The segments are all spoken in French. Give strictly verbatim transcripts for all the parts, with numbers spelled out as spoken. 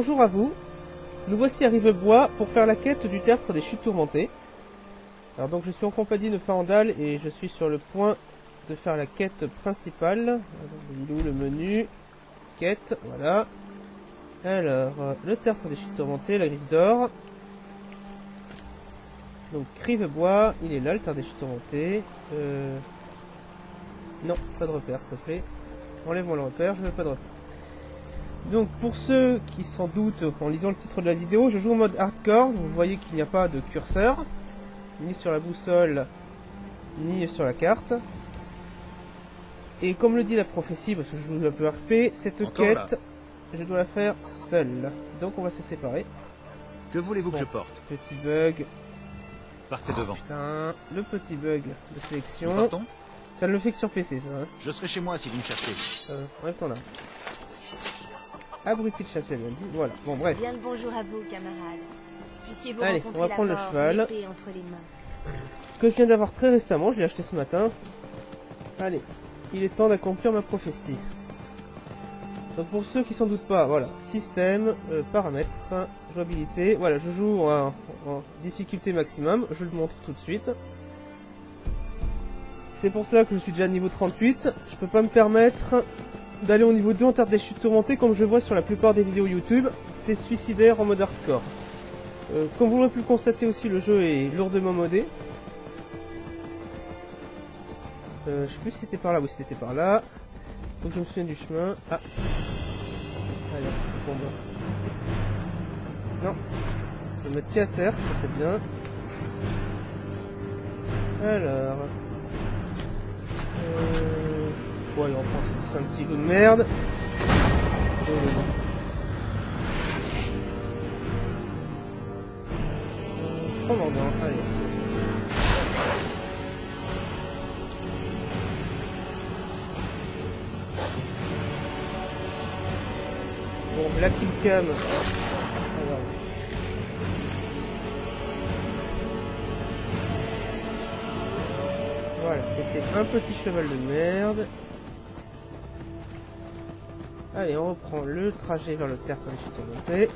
Bonjour à vous, nous voici à Rivebois pour faire la quête du Tertre des Chutes Tourmentées. Alors donc je suis en compagnie de Farandal et je suis sur le point de faire la quête principale. Alors, il est où le menu? Quête, voilà. Alors, euh, le Tertre des Chutes Tourmentées, la griffe d'or. Donc Rivebois, il est là le Tertre des Chutes Tourmentées. Euh... Non, pas de repère s'il te plaît. Enlève-moi le repère, je veux pas de repère. Donc pour ceux qui s'en doutent en lisant le titre de la vidéo, je joue en mode hardcore. Vous voyez qu'il n'y a pas de curseur, ni sur la boussole, ni sur la carte. Et comme le dit la prophétie, parce que je joue un peu R P, cette Encore quête, là. je dois la faire seule. Donc on va se séparer. Que voulez-vous bon, que je porte? Petit bug. Partez oh, devant. Putain, le petit bug de sélection. Ça ne le fait que sur P C, ça. Hein. Je serai chez moi si vous me cherchez. Euh, enlève ton arme. Abruti de chasse, bien dit. Voilà, bon, bref. Bien le bonjour à vous, camarades. Puissiez-vous Allez, on va prendre le cheval. Entre les mains. Que je viens d'avoir très récemment, je l'ai acheté ce matin. Allez, il est temps d'accomplir ma prophétie. Donc, pour ceux qui s'en doutent pas, voilà. Système, euh, paramètres, jouabilité. Voilà, je joue en, en difficulté maximum. Je le montre tout de suite. C'est pour cela que je suis déjà à niveau trente-huit. Je peux pas me permettre d'aller au niveau deux en Terre des Chutes Tourmentées comme je vois sur la plupart des vidéos YouTube. C'est suicidaire en mode hardcore. Euh, comme vous l'aurez pu le constater aussi, le jeu est lourdement modé. Euh, je sais plus si c'était par là. Oui, c'était par là. Faut que je me souvienne du chemin. Ah. Allez, bon ben. Non. Je vais mettre pied à terre, c'était bien. Alors. Euh... Bon, allez, on prend c'est un petit coup de merde. Euh... Euh, prends l'ordre, allez. Bon, la killcam. Alors. Voilà, c'était un petit cheval de merde. Allez, on reprend le trajet vers le tertre des Chutes Tourmentées.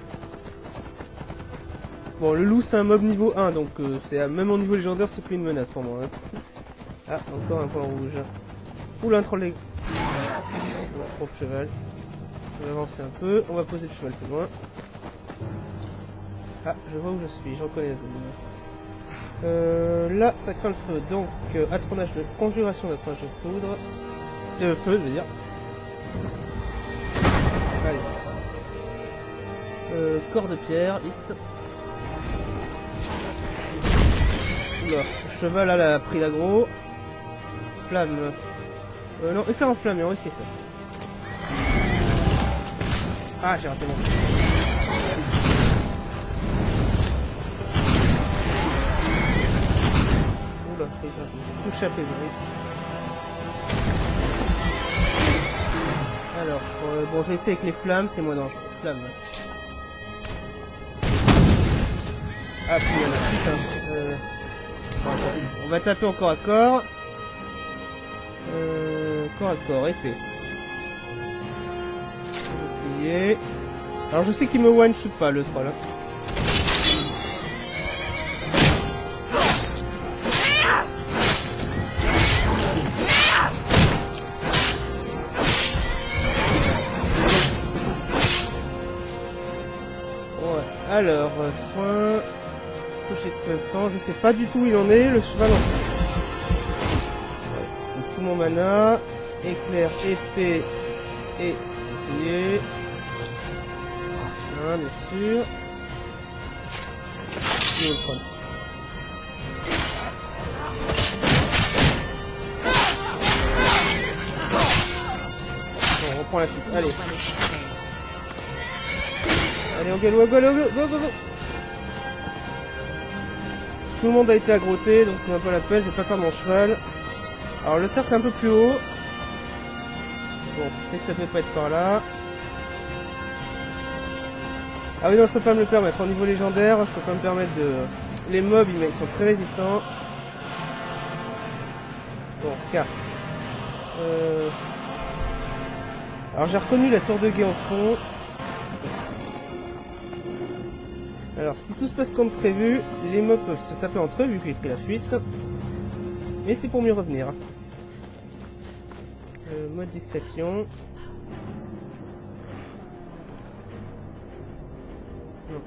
Bon, le loup, c'est un mob niveau un, donc euh, c'est même au niveau légendaire, c'est plus une menace pour moi. Hein. Ah, encore un point rouge. Oula, un troll. Pauvre cheval. On va avancer un peu, on va poser le cheval plus loin. Ah, je vois où je suis, j'en connais la zone. Euh, là, ça craint le feu, donc euh, atronage de conjuration, d'atronage de foudre, euh, feu, je veux dire. Allez. Euh, corps de pierre, hit. Oula, le cheval là, là a pris l'aggro. Flamme. Euh, non, éclair en flamme, on va essayer ça. Ah, j'ai raté mon saut. Touche à Pézorite. Alors, euh, bon, je vais essayer avec les flammes, c'est moins dangereux. Flammes. Ah, puis il y en a, putain. Euh, on va taper encore à corps. Euh, corps à corps, épée. Bouclier. Alors, je sais qu'il me one-shoot pas, le troll. Hein. Alors, euh, soin, toucher de treize cents, je sais pas du tout où il en est, le cheval en sort. Ouvre tout mon mana, éclair, épée et bouclier. Bien, bien sûr. Et on le prend. Bon, on reprend la fuite, allez. Allez, on gueule, on gueule, on gueule, go, go, go. Tout le monde a été aggroté, donc c'est même pas la peine, je vais pas perdre mon cheval. Alors le tertre est un peu plus haut. Bon, c'est que ça peut pas être par là. Ah oui, non, je peux pas me le permettre. Au niveau légendaire, je peux pas me permettre de... Les mobs, ils sont très résistants. Bon, carte. Euh... Alors j'ai reconnu la tour de guet au fond. Alors si tout se passe comme prévu, les mobs peuvent se taper entre eux vu qu'il a pris la fuite. Mais c'est pour mieux revenir. Euh, mode discrétion. Non.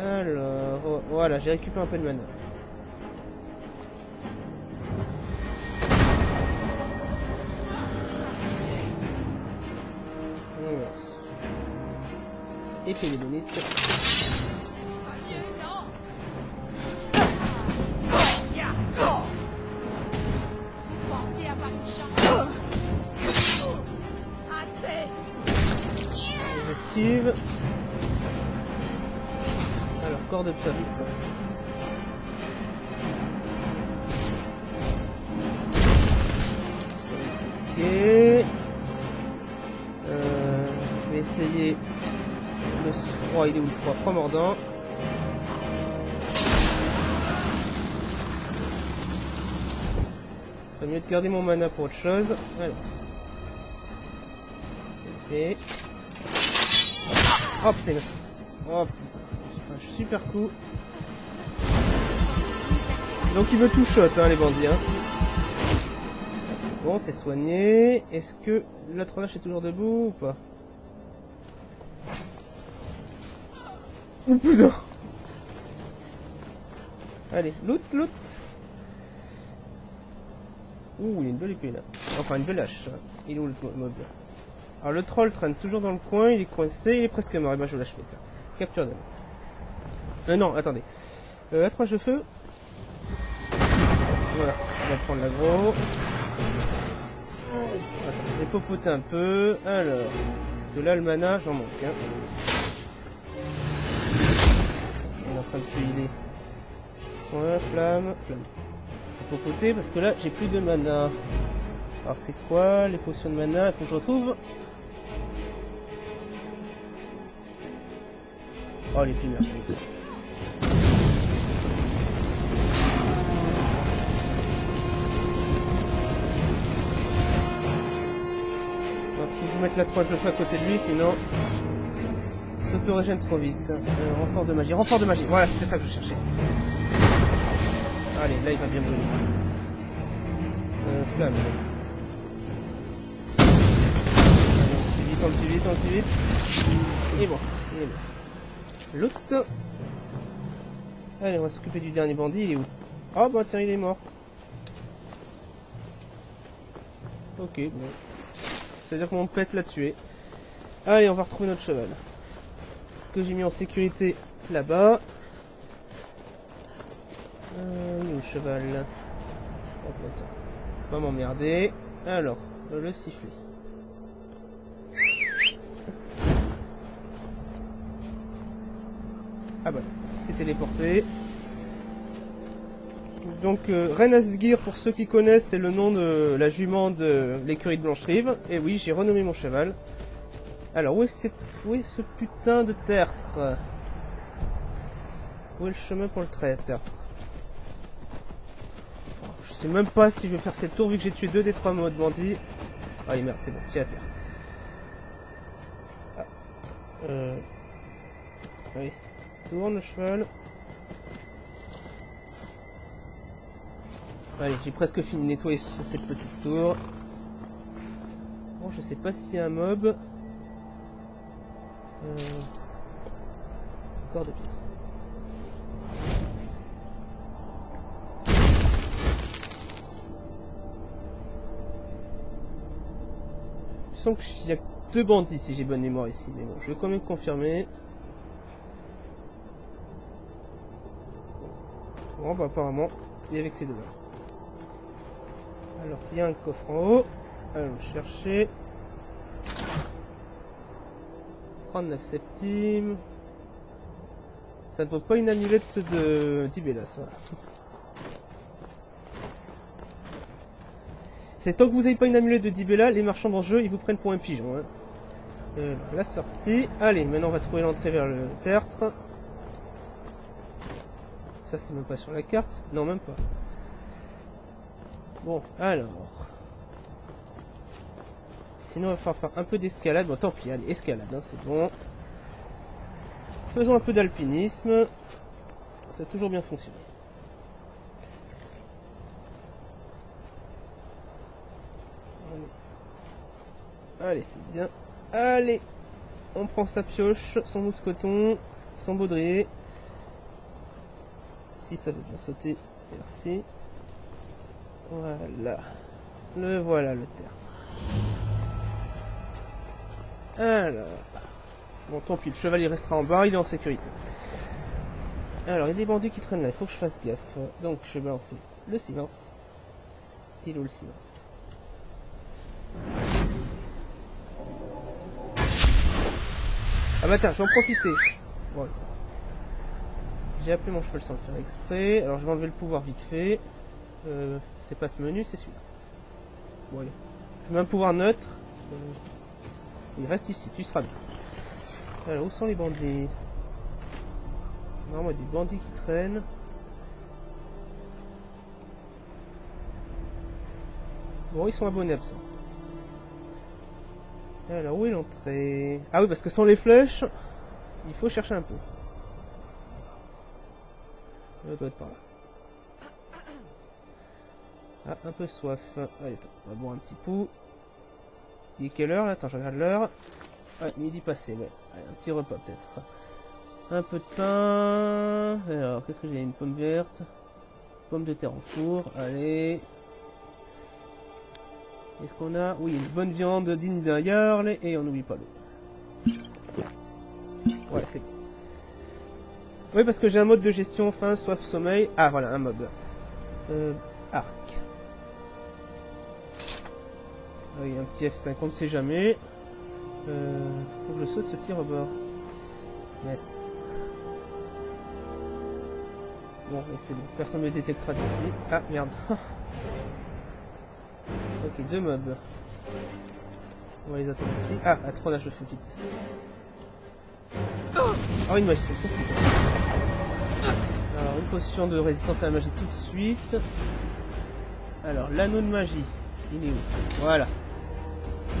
Alors, oh, voilà, j'ai récupéré un peu de mana. Et puis les bonites. J'esquive. Alors, corps de pyrite. Ok. Euh, je vais essayer. Le froid, il est où le froid? Froid mordant. Il vaut mieux de garder mon mana pour autre chose. Alors. Ok. Oh putain. Oh putain. Un super coup. Donc il me tout shot, hein, les bandits. Hein. C'est bon, c'est soigné. Est-ce que la trollache est toujours debout ou pas? Oh putain! Allez, loot, loot! Ouh, il y a une belle épée là. Enfin, une belle hache. Il est où le mob? Alors, le troll traîne toujours dans le coin, il est coincé, il est presque mort. Et eh ben, je lâche vite. Capture d'homme. Euh, non, attendez. Euh, accroche de feu. Voilà, on va prendre l'aggro. Attends, j'ai popoté un peu. Alors, parce que là, le mana, j'en manque. Hein. En train de se healer. Soin, flamme, flamme. Je vais popoter parce que là j'ai plus de mana. Alors c'est quoi les potions de mana? Il faut que je retrouve. Oh les primaires, c'est ça. Donc il faut que je mette la trois jeux à côté de lui sinon. S'autorégène trop vite. Euh, renfort de magie. Renfort de magie. Voilà, c'était ça que je cherchais. Allez, là il va bien brûler. Euh, flamme. On le vite, on le vite, on le vite. Et bon, il est mort. L'autre. Allez, on va s'occuper du dernier bandit. Il est où? Ah bah tiens, il est mort. Ok, bon. C'est-à-dire que mon pet l'a tué. Allez, on va retrouver notre cheval. Que j'ai mis en sécurité là-bas. Euh, où est le cheval? Oh putain. Va m'emmerder. Alors, le sifflet. Ah bah, il s'est téléporté. Donc, euh, Renasgir, pour ceux qui connaissent, c'est le nom de la jument de l'écurie de Blanche-Rive. Et oui, j'ai renommé mon cheval. Alors, où est, cette, où est ce putain de tertre? Où est le chemin pour le tertre? Je sais même pas si je vais faire cette tour vu que j'ai tué deux des trois modes bandits. Allez, merde, c'est bon, j'ai la terre. Ah. Euh. Allez, tourne le cheval. Allez, j'ai presque fini de nettoyer sur cette petite tour. Bon, je sais pas s'il y a un mob. Euh... Corps de pierre. Je sens qu'il y a deux bandits si j'ai bonne mémoire ici, mais bon, je vais quand même confirmer. Bon, bah apparemment, il est avec ces deux-là. Alors, il y a un coffre en haut. Allons chercher. trente-neuf septimes. Ça ne vaut pas une amulette de Dibella, ça. C'est tant que vous n'avez pas une amulette de Dibella, les marchands dans le jeu, ils vous prennent pour un pigeon. Hein. Euh, la sortie. Allez, maintenant on va trouver l'entrée vers le tertre. Ça, c'est même pas sur la carte. Non, même pas. Bon, alors. sinon il va falloir faire un peu d'escalade. Bon, tant pis, allez, escalade, hein, c'est bon. Faisons un peu d'alpinisme. Ça a toujours bien fonctionné. Allez, allez c'est bien. Allez, on prend sa pioche, son mousqueton, son baudrier. Si ça veut bien sauter, merci. Voilà. Le voilà, le tertre. Alors. Bon, tant pis, le cheval il restera en bas, il est en sécurité. Alors, il y a des bandits qui traînent là, il faut que je fasse gaffe. Donc, je vais balancer le silence. Il est où le silence? Ah bah tiens, je vais en profiter. Bon, j'ai appelé mon cheval sans le faire exprès. Alors, je vais enlever le pouvoir vite fait. Euh, c'est pas ce menu, c'est celui-là. Bon, allez. Je mets un pouvoir neutre. Euh, il reste ici, tu seras bien. Alors, où sont les bandits? Non, moi, des bandits qui traînent. Bon, ils sont abonnés absents. Alors, où est l'entrée? Ah oui, parce que sans les flèches, il faut chercher un peu. Ça doit être par là. Ah, un peu soif. Allez, attends, on va boire un petit coup. Il est quelle heure là? Attends, je regarde l'heure. Ah, midi passé, ouais. Allez, un petit repas peut-être. Un peu de pain. Alors, qu'est-ce que j'ai? Une pomme verte. Pomme de terre en four. Allez. Est-ce qu'on a? Oui, une bonne viande digne d'un Jarl. Et on n'oublie pas l'eau. Ouais, c'est bon. Oui, parce que j'ai un mode de gestion faim, soif, sommeil. Ah, voilà, un mob. Euh, arc. Oui, un petit F cinq, on ne sait jamais. Euh, faut que je saute ce petit rebord. Yes. Bon, c'est bon. Personne ne me détectera d'ici. Ah, merde. Ok, deux mobs. On va les attendre ici. Ah, à trois là, je fais vite. Oh, une magie, c'est cool, putain. Alors, une potion de résistance à la magie tout de suite. Alors, l'anneau de magie. Il est où? Voilà.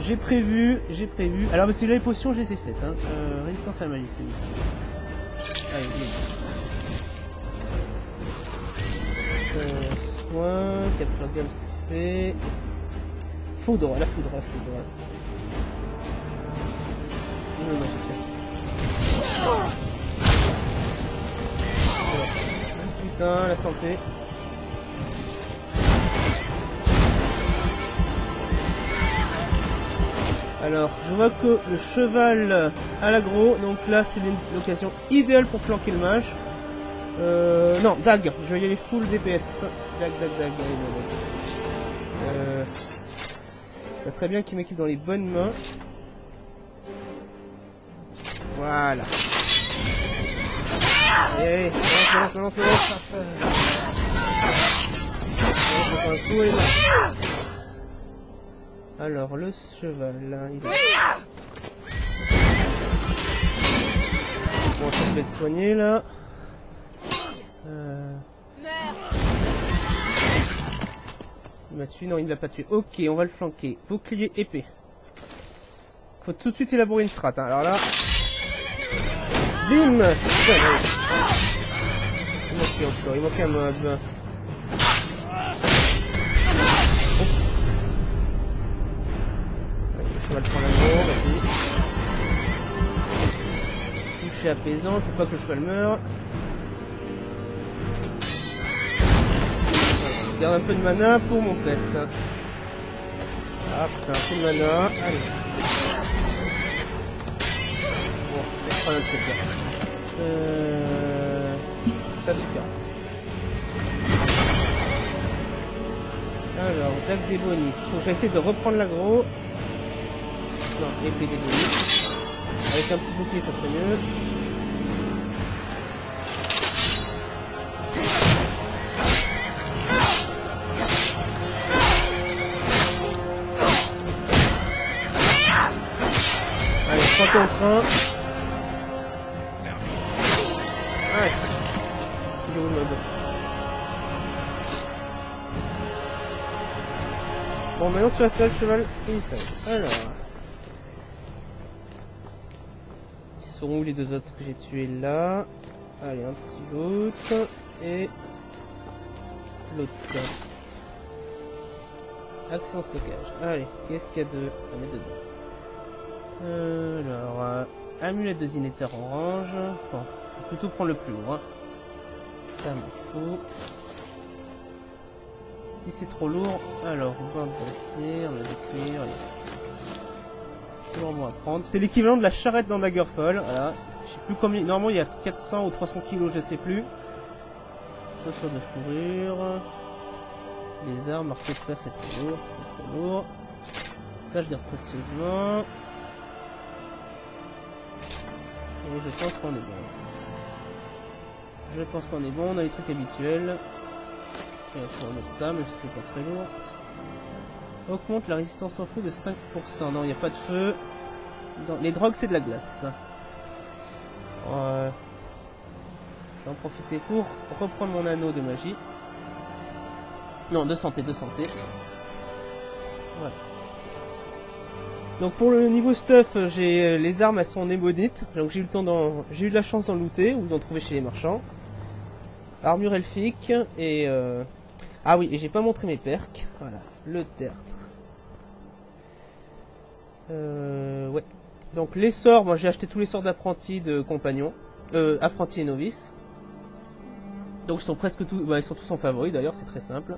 J'ai prévu, j'ai prévu. Alors, mais celui-là, les potions, je les ai faites. Hein. Euh, résistance à la magie, c'est ici. Allez, bien. Euh, soin, capture d'âme, c'est fait. Foudre, la foudre, la foudre. Non, non, c'est ça. Putain, la santé. Alors, je vois que le cheval à l'aggro, donc là c'est l'occasion idéale pour flanquer le mage. Euh, non, dague, je vais y aller full D P S. Dague, dague, dague, dague. Euh, ça serait bien qu'il m'équipe dans les bonnes mains. Voilà. Allez, balance, balance, balance, balance. Alors, le cheval, là, il est... Bon, ça peut être soigné, là. Euh... Il m'a tué, non, il ne l'a pas tué. Ok, on va le flanquer. Bouclier épée. Faut tout de suite élaborer une strat, hein. Alors là... Bim! Il manquait encore, il manquait un mob. Je vais le prendre l'anneau, vas-y. Toucher apaisant, il faut pas que le cheval meure. Je garde un peu de mana pour mon pet. Ah putain, un peu de mana. Allez. Bon, je vais prendre un truc là. Euh... Ça suffira. Alors, dague des bonites. Faut que j'essaie de reprendre l'aggro. Non, épée des bonites. Avec un petit bouclier, ça serait mieux. Allez, trois contre un. Allez, c'est... Il est où le mode? Bon, maintenant tu restes là, le cheval. Il s'arrête. Alors... sont où les deux autres que j'ai tués là? Allez, un petit loot. Et l'autre. Action stockage. Allez, qu'est-ce qu'il y a de... On est dedans. Euh, alors, euh, amulette de Zinétar orange. Enfin, plutôt prendre le plus lourd. Hein. Ça m'en fout. Si c'est trop lourd, alors on va passer, on va décrire. Toujours bon à prendre. C'est l'équivalent de la charrette dans Daggerfall. Voilà. Je sais plus combien. Normalement, il y a quatre cents ou trois cents kilos, je sais plus. Ça sort de fourrure. Les armes, marquées de fer, c'est trop lourd. C'est trop lourd. Ça, je garde précieusement. Et je pense qu'on est bon. Je pense qu'on est bon. On a les trucs habituels. Et on peut remettre ça, mais c'est pas très lourd. Augmente la résistance au feu de cinq pour cent. Non, il n'y a pas de feu. Dans... Les drogues, c'est de la glace. Euh... Je vais en profiter pour reprendre mon anneau de magie. Non, de santé, de santé. Voilà. Donc pour le niveau stuff, j'ai les armes, elles sont en ébonite. Donc j'ai eu le temps d'en... J'ai eu de la chance d'en looter ou d'en trouver chez les marchands. Armure elfique et... Euh... Ah oui, et j'ai pas montré mes perks. Voilà, le tertre. Euh, ouais. Donc les sorts, moi j'ai acheté tous les sorts d'apprenti, de compagnon, euh, apprenti et novice. Donc ils sont presque tous, bah, ils sont tous en favori d'ailleurs, c'est très simple.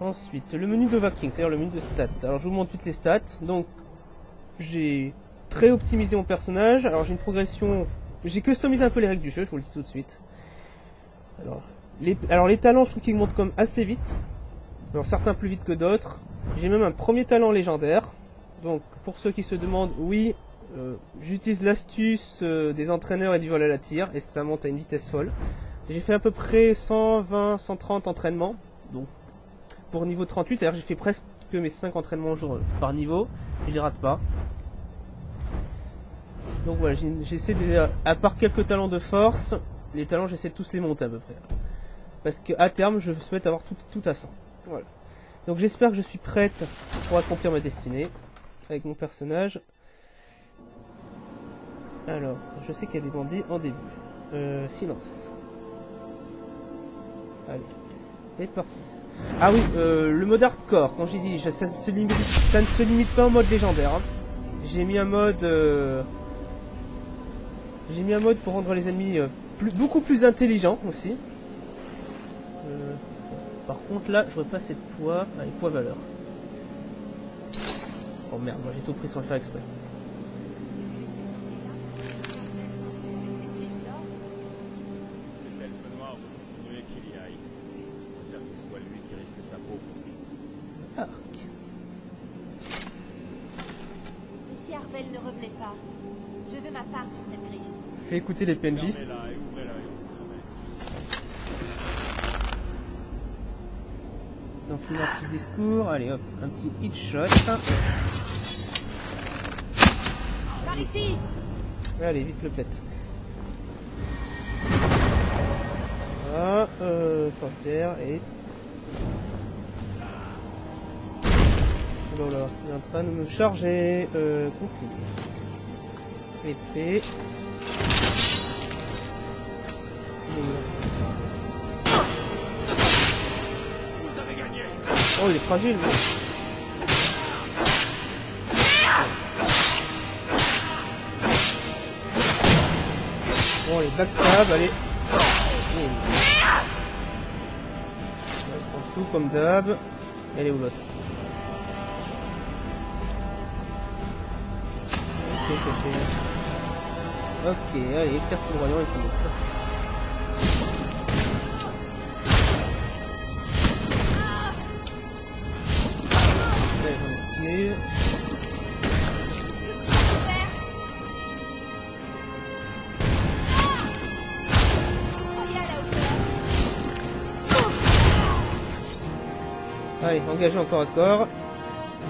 Ensuite, le menu de Dovahkiin, c'est-à-dire le menu de stats. Alors je vous montre toutes les stats. Donc j'ai très optimisé mon personnage. Alors j'ai une progression, j'ai customisé un peu les règles du jeu, je vous le dis tout de suite. Alors les, alors les talents, je trouve qu'ils montent comme assez vite. Alors certains plus vite que d'autres. J'ai même un premier talent légendaire. Donc pour ceux qui se demandent, oui, euh, j'utilise l'astuce euh, des entraîneurs et du vol à la tire, et ça monte à une vitesse folle. J'ai fait à peu près cent vingt, cent trente entraînements, donc pour niveau trente-huit, c'est-à-dire que j'ai fait presque mes cinq entraînements au jour par niveau, je les rate pas. Donc voilà, j'essaie, à part quelques talents de force, les talents j'essaie de tous les monter à peu près. Parce qu'à terme, je souhaite avoir tout, tout à cent. Voilà. Donc j'espère que je suis prête pour accomplir ma destinée avec mon personnage. Alors, je sais qu'il y a des bandits en début. Euh, silence. Allez, c'est parti. Ah oui, euh, le mode hardcore, quand j'ai dit, ça, ça, ne se limite, ça ne se limite pas au mode légendaire. Hein. J'ai mis un mode... Euh, j'ai mis un mode pour rendre les ennemis euh, plus, beaucoup plus intelligents aussi. Euh, par contre, là, je n'aurais pas assez de poids. Allez, poids valeur. Oh merde, moi j'ai tout pris sans le faire exprès. Arc. Et si Arvel ne revenait pas, je veux ma part sur cette griffe. Fais écouter les P N J. Ils ont fini un petit discours. Allez hop, un petit hit shot. Ici. Allez, vite le pète. Ah, euh, panthère, et... Oh là là, il est en train de me charger. Euh, compliqué. Épée. Vous avez gagné. Oh, il est fragile, mais... Bon, les backstab, allez. On prend tout comme d'hab. Elle est où l'autre? Ok, coché. Ok, allez, carte du royaume et finisse. Allez, j'en esquive. Allez, engagé encore à corps.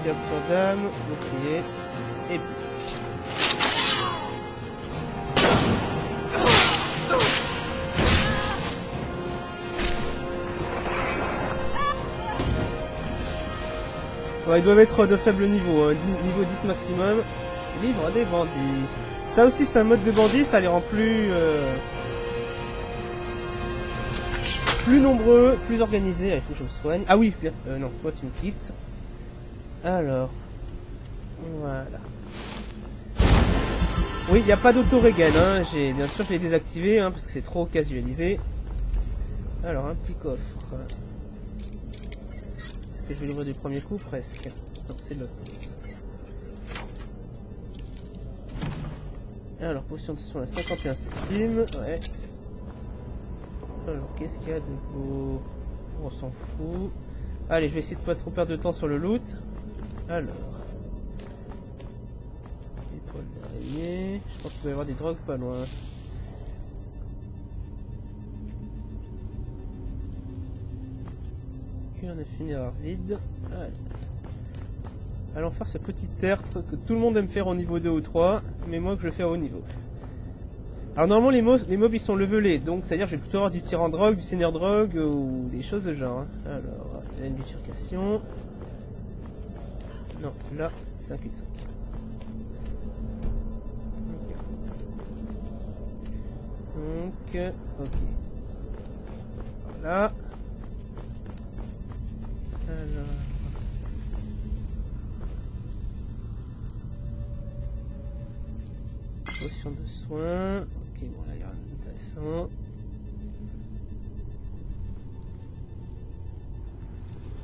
Diable sur dame, bouclier, et... Ouais, ils doivent être de faible niveau, hein. Niveau dix maximum. Livre des bandits. Ça aussi c'est un mode de bandits, ça les rend plus... Euh, plus nombreux, plus organisés. Ah, il faut que je me soigne. Ah oui, euh, non, toi tu me quittes. Alors... Voilà. Oui, il n'y a pas d'auto-regen, hein. Bien sûr je l'ai désactivé, hein, parce que c'est trop casualisé. Alors, un petit coffre. Est-ce que je vais l'ouvrir du premier coup? Presque. Non, c'est de l'autre sens. Alors, potion de soin à cinquante et un centimes. Ouais. Alors, qu'est-ce qu'il y a de beau? On s'en fout. Allez, je vais essayer de pas trop perdre de temps sur le loot. Alors. Étoile d'araignée. Je pense qu'il va y avoir des drogues pas loin. On a fini à vide. Allez. Allons faire ce petit tertre que tout le monde aime faire au niveau deux ou trois, mais moi que je vais faire au haut niveau. Alors normalement les mobs, les mobs ils sont levelés, donc c'est à dire que je vais plutôt avoir du tyran drogue, du seigneur drogue ou des choses de genre. Hein. Alors là, une bifurcation. Non, là c'est un cul-de-sac. Donc, ok. Voilà. Alors. Potion de soin. Ok, bon là il y a rien d'intéressant.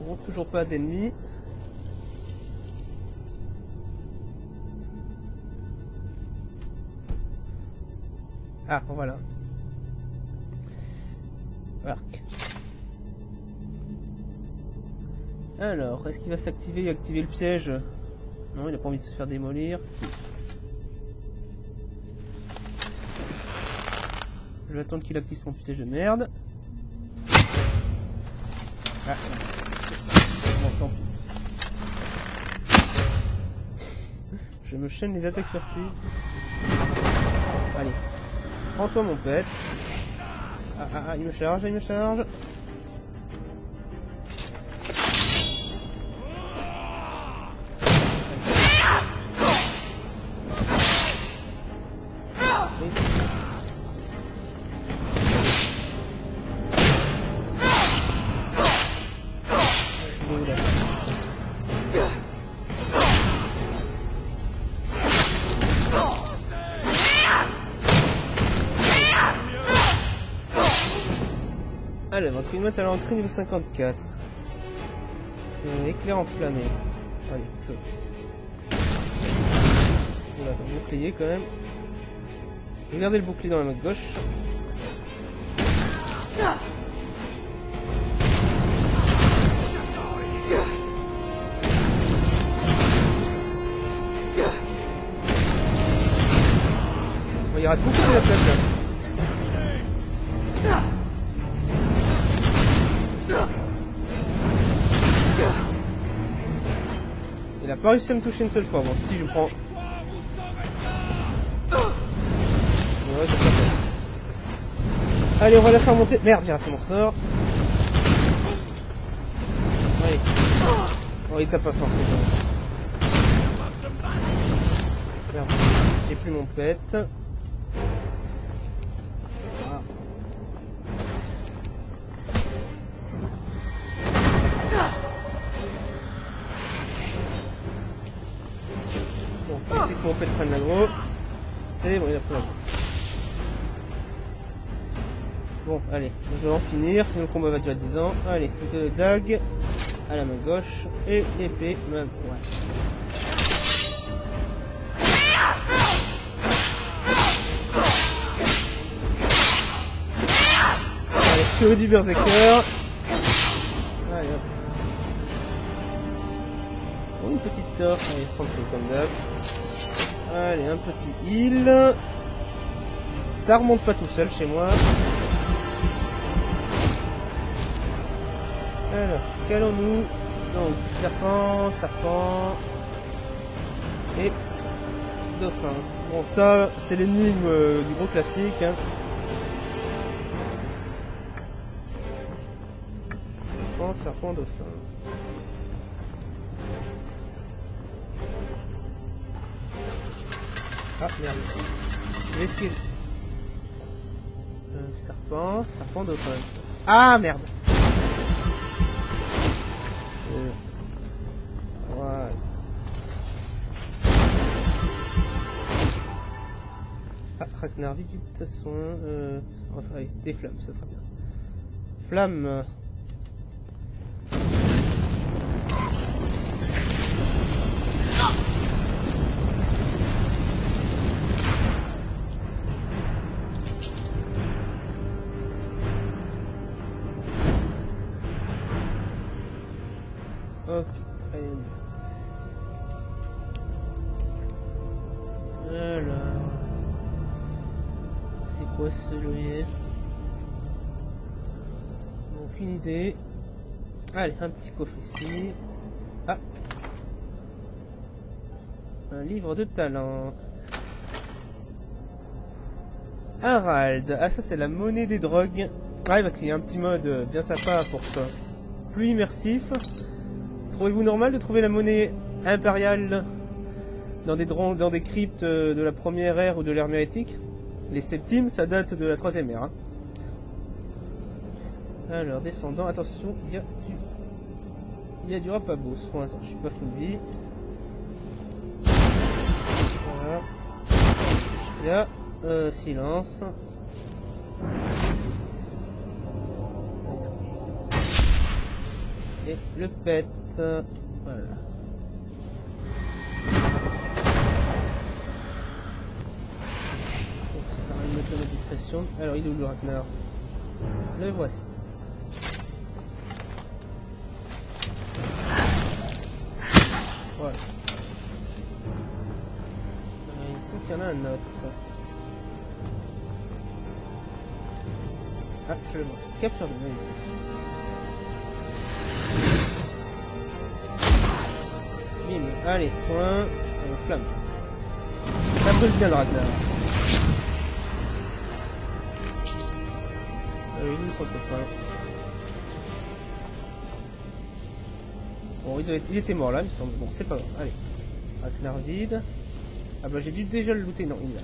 Bon, toujours pas d'ennemis. Ah, voilà. Arc. Alors, est-ce qu'il va s'activer et activer le piège? Non, il n'a pas envie de se faire démolir. Si. Je vais attendre qu'il active son piège de merde. Ah. Bon, tant pis. Je me chaîne les attaques furtives. Allez. Prends-toi mon pet. Ah, ah, ah, il me charge, il me charge. Allez, votre immeuble à l'encre niveau cinquante-quatre. Euh, éclair enflammé. Allez, feu. Voilà, faut le bouclier quand même. Regardez le bouclier dans la main gauche. Ah. Bon, il y aura beaucoup de la place là. Il a pas réussi à me toucher une seule fois. Bon, si je prends. Ouais, ça fait. Allez, on va la faire monter. Merde, j'ai raté mon sort. Allez. Oh, il tape pas fort, c'est bon. Merde, j'ai plus mon pet. Voilà. Mon pet prenne l'aggro. C'est bon, il a pris l'aggro. Bon, allez, je vais en finir, sinon le combat va durer dix ans. Allez, deux dagues à la main gauche et épée main droite. Allez, feu du berserker. Allez, hop. Bon, une petite torche, allez, tranquille comme d'hab. Allez, un petit heal. Ça remonte pas tout seul chez moi. Alors, qu'allons-nous? Donc, serpent, serpent. Et dauphin. Bon, ça, c'est l'énigme euh, du gros classique. Hein. Serpent, serpent, dauphin. Ah merde. L'esquive. Euh, serpent, serpent d'automne. Ah merde. Euh. Ouais. Ah, Ragnarvi, de toute façon. Euh... Enfin, allez, des flammes, ça sera bien. Flammes. Ok, allez. Voilà. C'est quoi ce levier? Aucune idée. Allez, un petit coffre ici. Ah. Un livre de talent. Harald. Ah, ça c'est la monnaie des drogues. Ah oui, parce qu'il y a un petit mode bien sympa pour ça. Plus immersif. Trouvez-vous normal de trouver la monnaie impériale dans des, dans des cryptes de la première ère ou de l'ère mérétique? Les septimes, ça date de la troisième ère. Hein. Alors, descendant, attention, il y a du... Il y a du rap à beau soin. Attends, je suis pas full vie. Voilà. Je suis là. Euh, silence. Et le pet, voilà. Donc ça sert à rien de mettre la discrétion. Alors il est où le Ragnar? Le voici. Voilà. Alors, il semble qu'il y en a un autre. Ah, je le vois. Capture de l'œil. Allez, soin, euh, flamme. Ça brûle bien le Ragnar. Euh, il ne s'en peut pas. Bon, il, être... il était mort là, il me semble. Bon, c'est pas grave. Allez. Ragnar vide. Ah bah j'ai dû déjà le looter. Non, il a.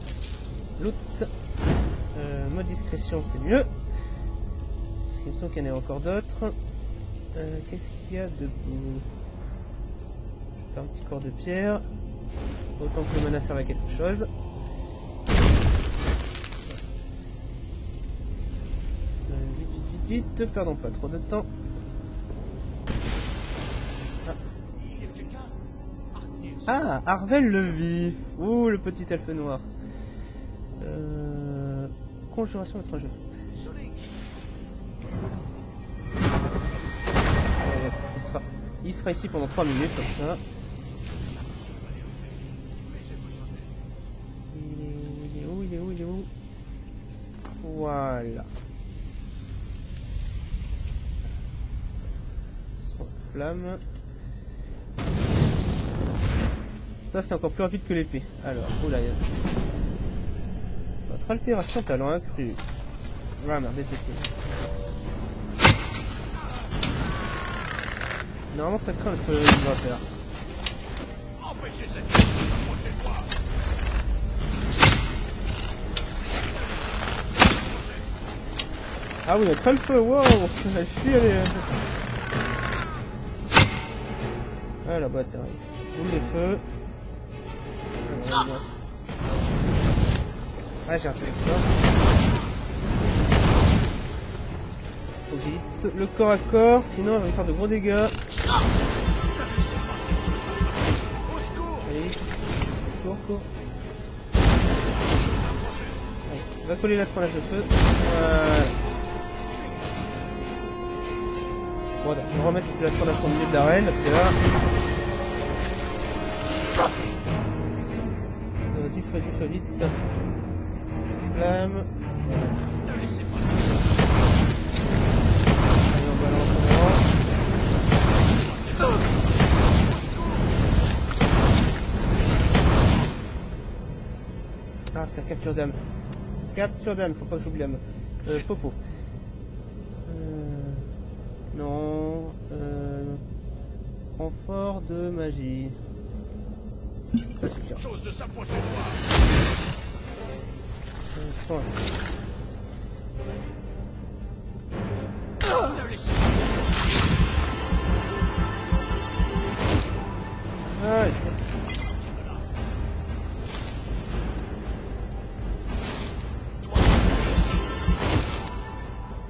Loot. Euh, mode discrétion, c'est mieux. Parce qu'il me semble qu'il y en a encore d'autres. Euh, Qu'est-ce qu'il y a de... un petit corps de pierre, autant que le mana serve à quelque chose. Euh, vite, vite, vite, vite, perdons pas trop de temps. Ah, ah Arvel le vif, ouh le petit elfe noir. Euh, conjuration de jeu. Il sera, il sera ici pendant trois minutes comme ça. Voilà. Flamme. Ça c'est encore plus rapide que l'épée. Alors, oula. Votre altération talent accrue. Ah merde, détecté. Normalement ça craint le feu du vapeur. Empêchez cette chose de s'approcher de moi. Ah oui, elle craint le feu, wow! Elle fuit, elle est... Ah, la boîte, c'est vrai. Boule de feu. Ah, j'ai un sélecteur. Faut vite. Le corps à corps, sinon elle va lui faire de gros dégâts. Allez, cours, cours. Allez, va coller la tronche de feu. Euh... Bon, attends, je remets si c'est la tournage au milieu de l'arène, parce que là... Euh, du feu, du feu, vite. Flamme. Allez, on balance au droit. Ah, putain, capture d'âme. Capture d'âme, faut pas que j'oublie l'âme. Euh, Popo. Non, euh, renfort de magie. Ça suffira.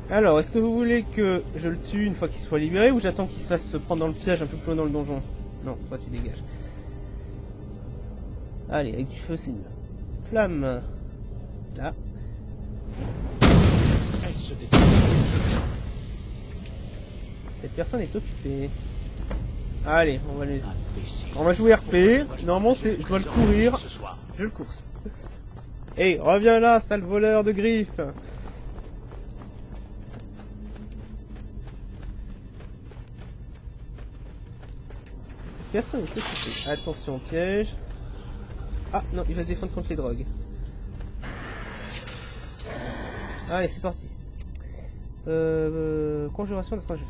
Ah, alors, est-ce que vous voulez que je le tue une fois qu'il soit libéré ou j'attends qu'il se fasse se prendre dans le piège un peu plus loin dans le donjon? Non, toi tu dégages. Allez, avec du feu c'est mieux. Flamme. Là. Cette personne est occupée. Allez, on va les... On va jouer R P. Normalement, c'est... je dois le courir. Je le course. Hé, hey, reviens là, sale voleur de griffes. Personne n'est occupée. Attention, piège. Ah non, il va se défendre contre les drogues. Allez, c'est parti. Euh, euh, conjuration de trois jeux.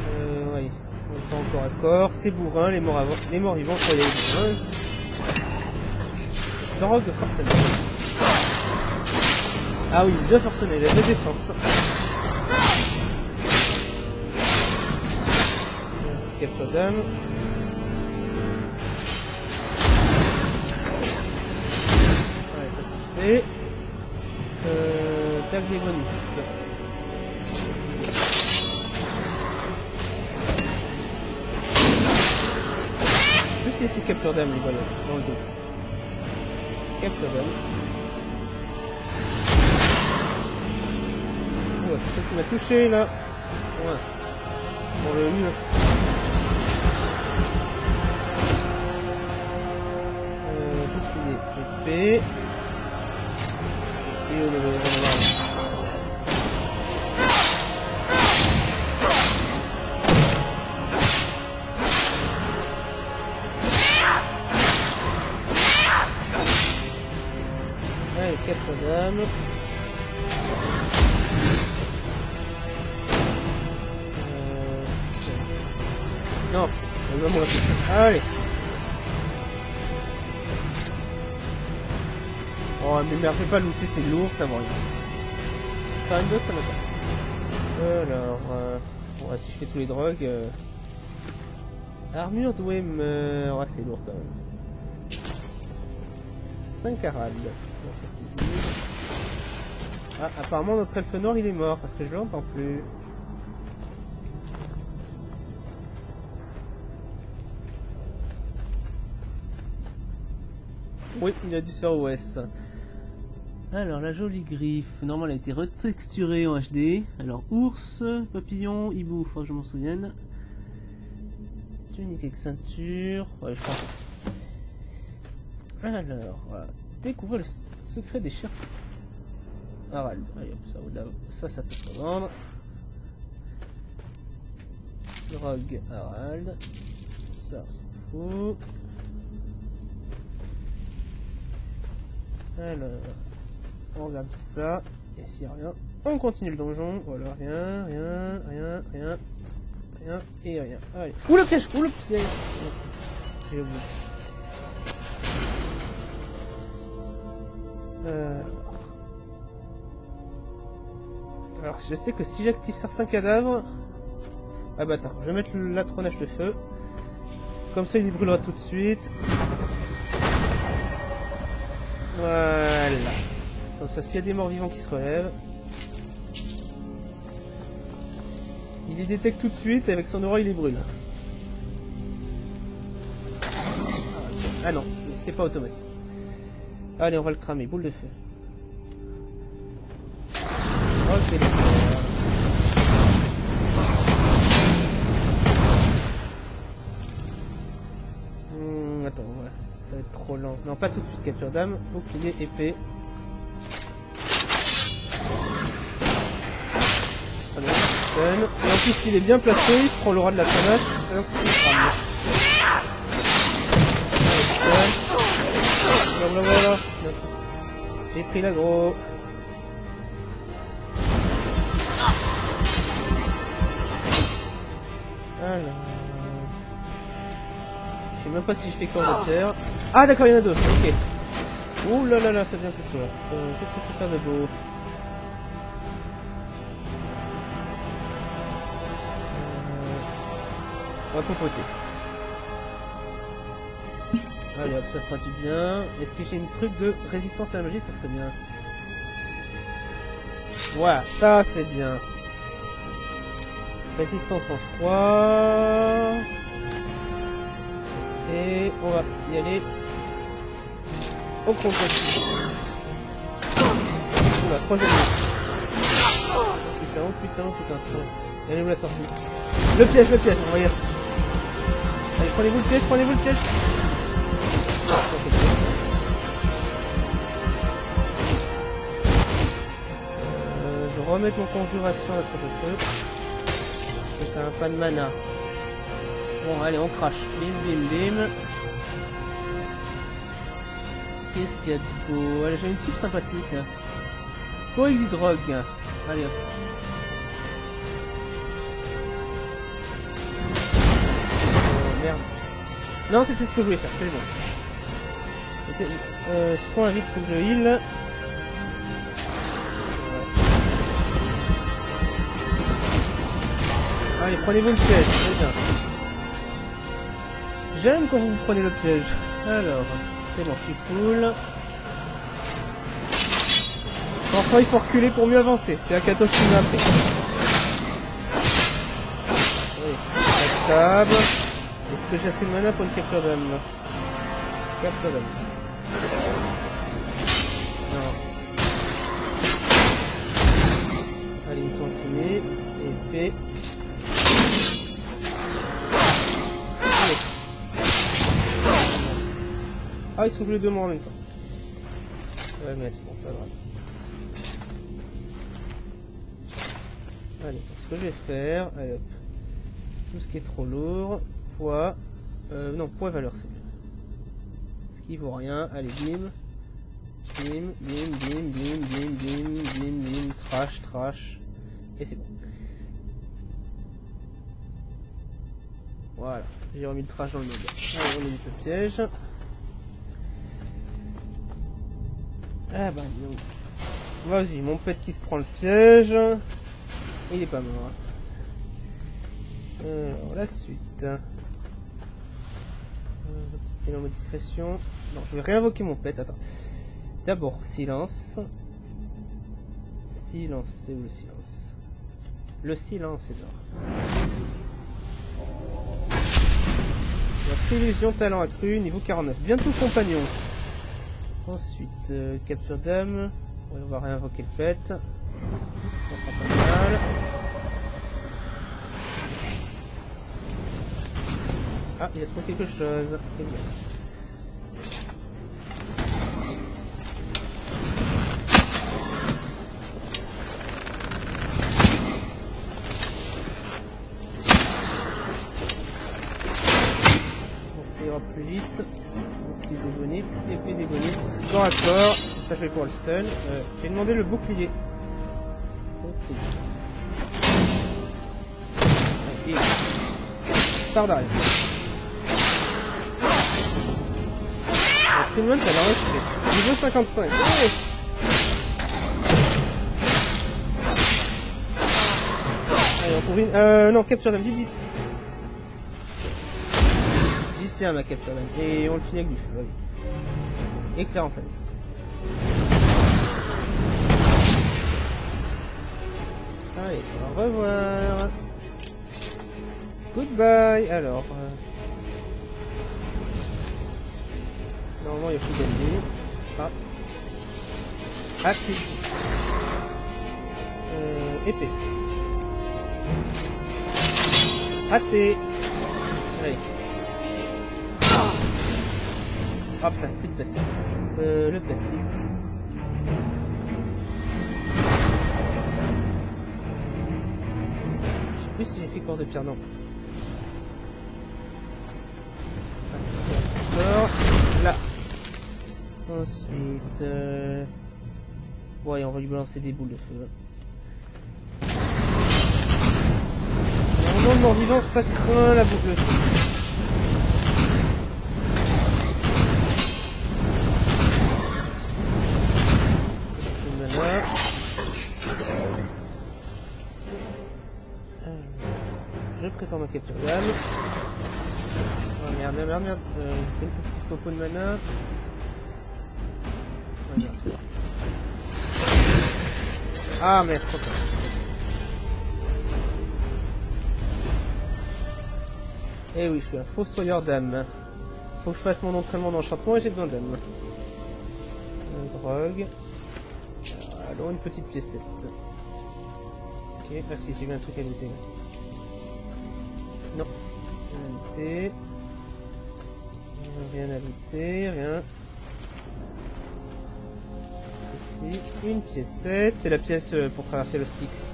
euh, ouais. On est encore à corps. C'est bourrin, les morts avant, les morts vivants, ça y est. Drogue forcenée. Ah oui, deux forcenés, la deux défense. Capture d'âme. Ouais, ça c'est fait. Euh, tag des bonus. Je suis sous capture d'âme, les bonhommes, dans le doute. Capture d'âme. Ouais, ça c'est m'a touché là. Ouais. Pour le mieux. Et on le voit là. Allez, quatre dames. Euh... Non, on va mourir. Allez. Oh, mais merde, je vais pas looter, c'est lourd, ça vaut rien. Farangar, ça m'intéresse. Alors, euh, bon, si je fais tous les drogues... Euh... Armure douée meurt, ah, c'est lourd quand même. cinq carades. Ah, apparemment notre elfe noir il est mort, parce que je l'entends plus. Oui, il a dû se faire O S. Alors, la jolie griffe, normalement, elle a été retexturée en H D. Alors, ours, papillon, hibou, faut que je m'en souvienne. Tunique avec ceinture. Ouais, je pense. Alors, voilà. Découvrir le secret des chers Harald. Allez, hop, ça, ça peut se revendre. Drogue Harald. Ça, c'est faux. Alors, on regarde tout ça, et s'il n'y a rien, on continue le donjon. Voilà, rien, rien, rien, rien, rien, et rien. Allez. Ouh le piège, ouh le piège. J'ai oublié. Euh... Alors, je sais que si j'active certains cadavres... Ah bah attends, je vais mettre l'attronage de feu. Comme ça, il y brûlera tout de suite. Voilà. Comme ça, s'il y a des morts vivants qui se relèvent, il les détecte tout de suite et avec son aura, il les brûle. Ah non, c'est pas automatique. Allez, on va le cramer. Boule de feu. Ok. Hum, attends, voilà. Ça va être trop lent. Non, pas tout de suite, capture d'âme. Bouclier, épée. Très bien. Et en plus, s'il est bien placé, il se prend l'aura de la panache. Alors que c'est pas mal. Voilà, voilà. J'ai pris l'aggro. Alors... Je sais même pas si je fais corps de terre. Ah d'accord, il y en a deux, ok. Ouh là là là, ça devient plus chaud là. Euh, Qu'est-ce que je peux faire de beau? On va compoter. Allez hop, ça fera du bien. Est-ce que j'ai une truc de résistance à la magie? Ça serait bien. Voilà, ça c'est bien. Résistance en froid. Et on va y aller au compote. Oula, troisième. Putain, oh putain, putain. Elle nous l'a sorti. Le piège, le piège, on va y aller. Allez, prenez-vous le piège, prenez-vous le piège. Euh, je vais remettre mon conjuration à la troisième feu. C'est un pas de mana. Bon, allez, on crache. Bim, bim, bim. Qu'est-ce qu'il y a de beau? Allez, j'ai une soupe sympathique. Poil du drogue. Allez, hop. Euh, merde. Non, c'était ce que je voulais faire, c'est bon. Euh, soin vite sous le heal. Voilà, allez, prenez-vous le piège, c'est bien. J'aime quand vous prenez le piège. Alors, c'est bon, je suis full. Enfin, il faut reculer pour mieux avancer. C'est Akatosh qui m'a appris. Allez, est-ce que j'ai assez de mana pour une capture d'âme? Capture d'âme. Allez, ils sont fumés. Épée. Ah, ils sont tous les deux morts en même temps. Ouais, mais c'est bon, pas grave. Allez, ce que je vais faire. Allez, hop. Tout ce qui est trop lourd. Poids. Euh, non, poids et valeur, c'est bien. Ce qui vaut rien. Allez, bim. Bim, bim, bim, bim, bim, bim, bim, bim, trash, trash. Et c'est bon. Voilà, j'ai remis le trash dans le mode. Allez, on met le piège. Ah bah non. Vas-y, mon pet qui se prend le piège. Il est pas mort. Alors, la suite. Petit élan de discrétion. Non, je vais réinvoquer mon pet, attends. D'abord, silence. Silence, c'est où le silence? Le silence, c'est d'or. Notre illusion, talent accru, niveau quarante-neuf. Bientôt compagnon. Ensuite, euh, capture d'âme. On va réinvoquer le pet. Ça prend pas mal. Ah, il a trouvé quelque chose. Exact. Plus vite, bouclier des bonites, épée des bonites, corps à corps, ça je vais pour le stun. Euh, j'ai demandé le bouclier. Okay. Et par derrière. La streamline, ça l'a retiré. Niveau cinquante-cinq. Oh allez, on couvre une. Euh, non, capture d'âme, vite, vite. Tiens ma capture d'âme et on le finit avec du feu. Allez. Éclair en flamme. Allez, au revoir. Goodbye. Alors, euh... normalement il y a plus d'ennemis. Ah, ah si. Euh, épée. Raté. Allez. Ah putain, plus de bête. Euh, le bête, vite. Je sais plus si j'ai fait corps de pierre, non. On sort. Là. Ensuite. Euh... Bon, allez, on va lui balancer des boules de feu. temps de mort-vivant, ça craint la boucle. Je prépare ma capture d'âme. Oh merde, merde, merde, euh, je fais une petite popo de mana. Ah merde, c'est bon. Ah merde, trop tard. Eh oui, je suis un faux soyeur d'âme. Faut que je fasse mon entraînement d'enchantement et j'ai besoin d'âme. Drogue. Alors, une petite piécette. Ok, ah si, j'ai eu un truc à lutter. Non, rien à lutter. Rien à lutter, rien. Ici, une piécette. C'est la pièce pour traverser le Styx.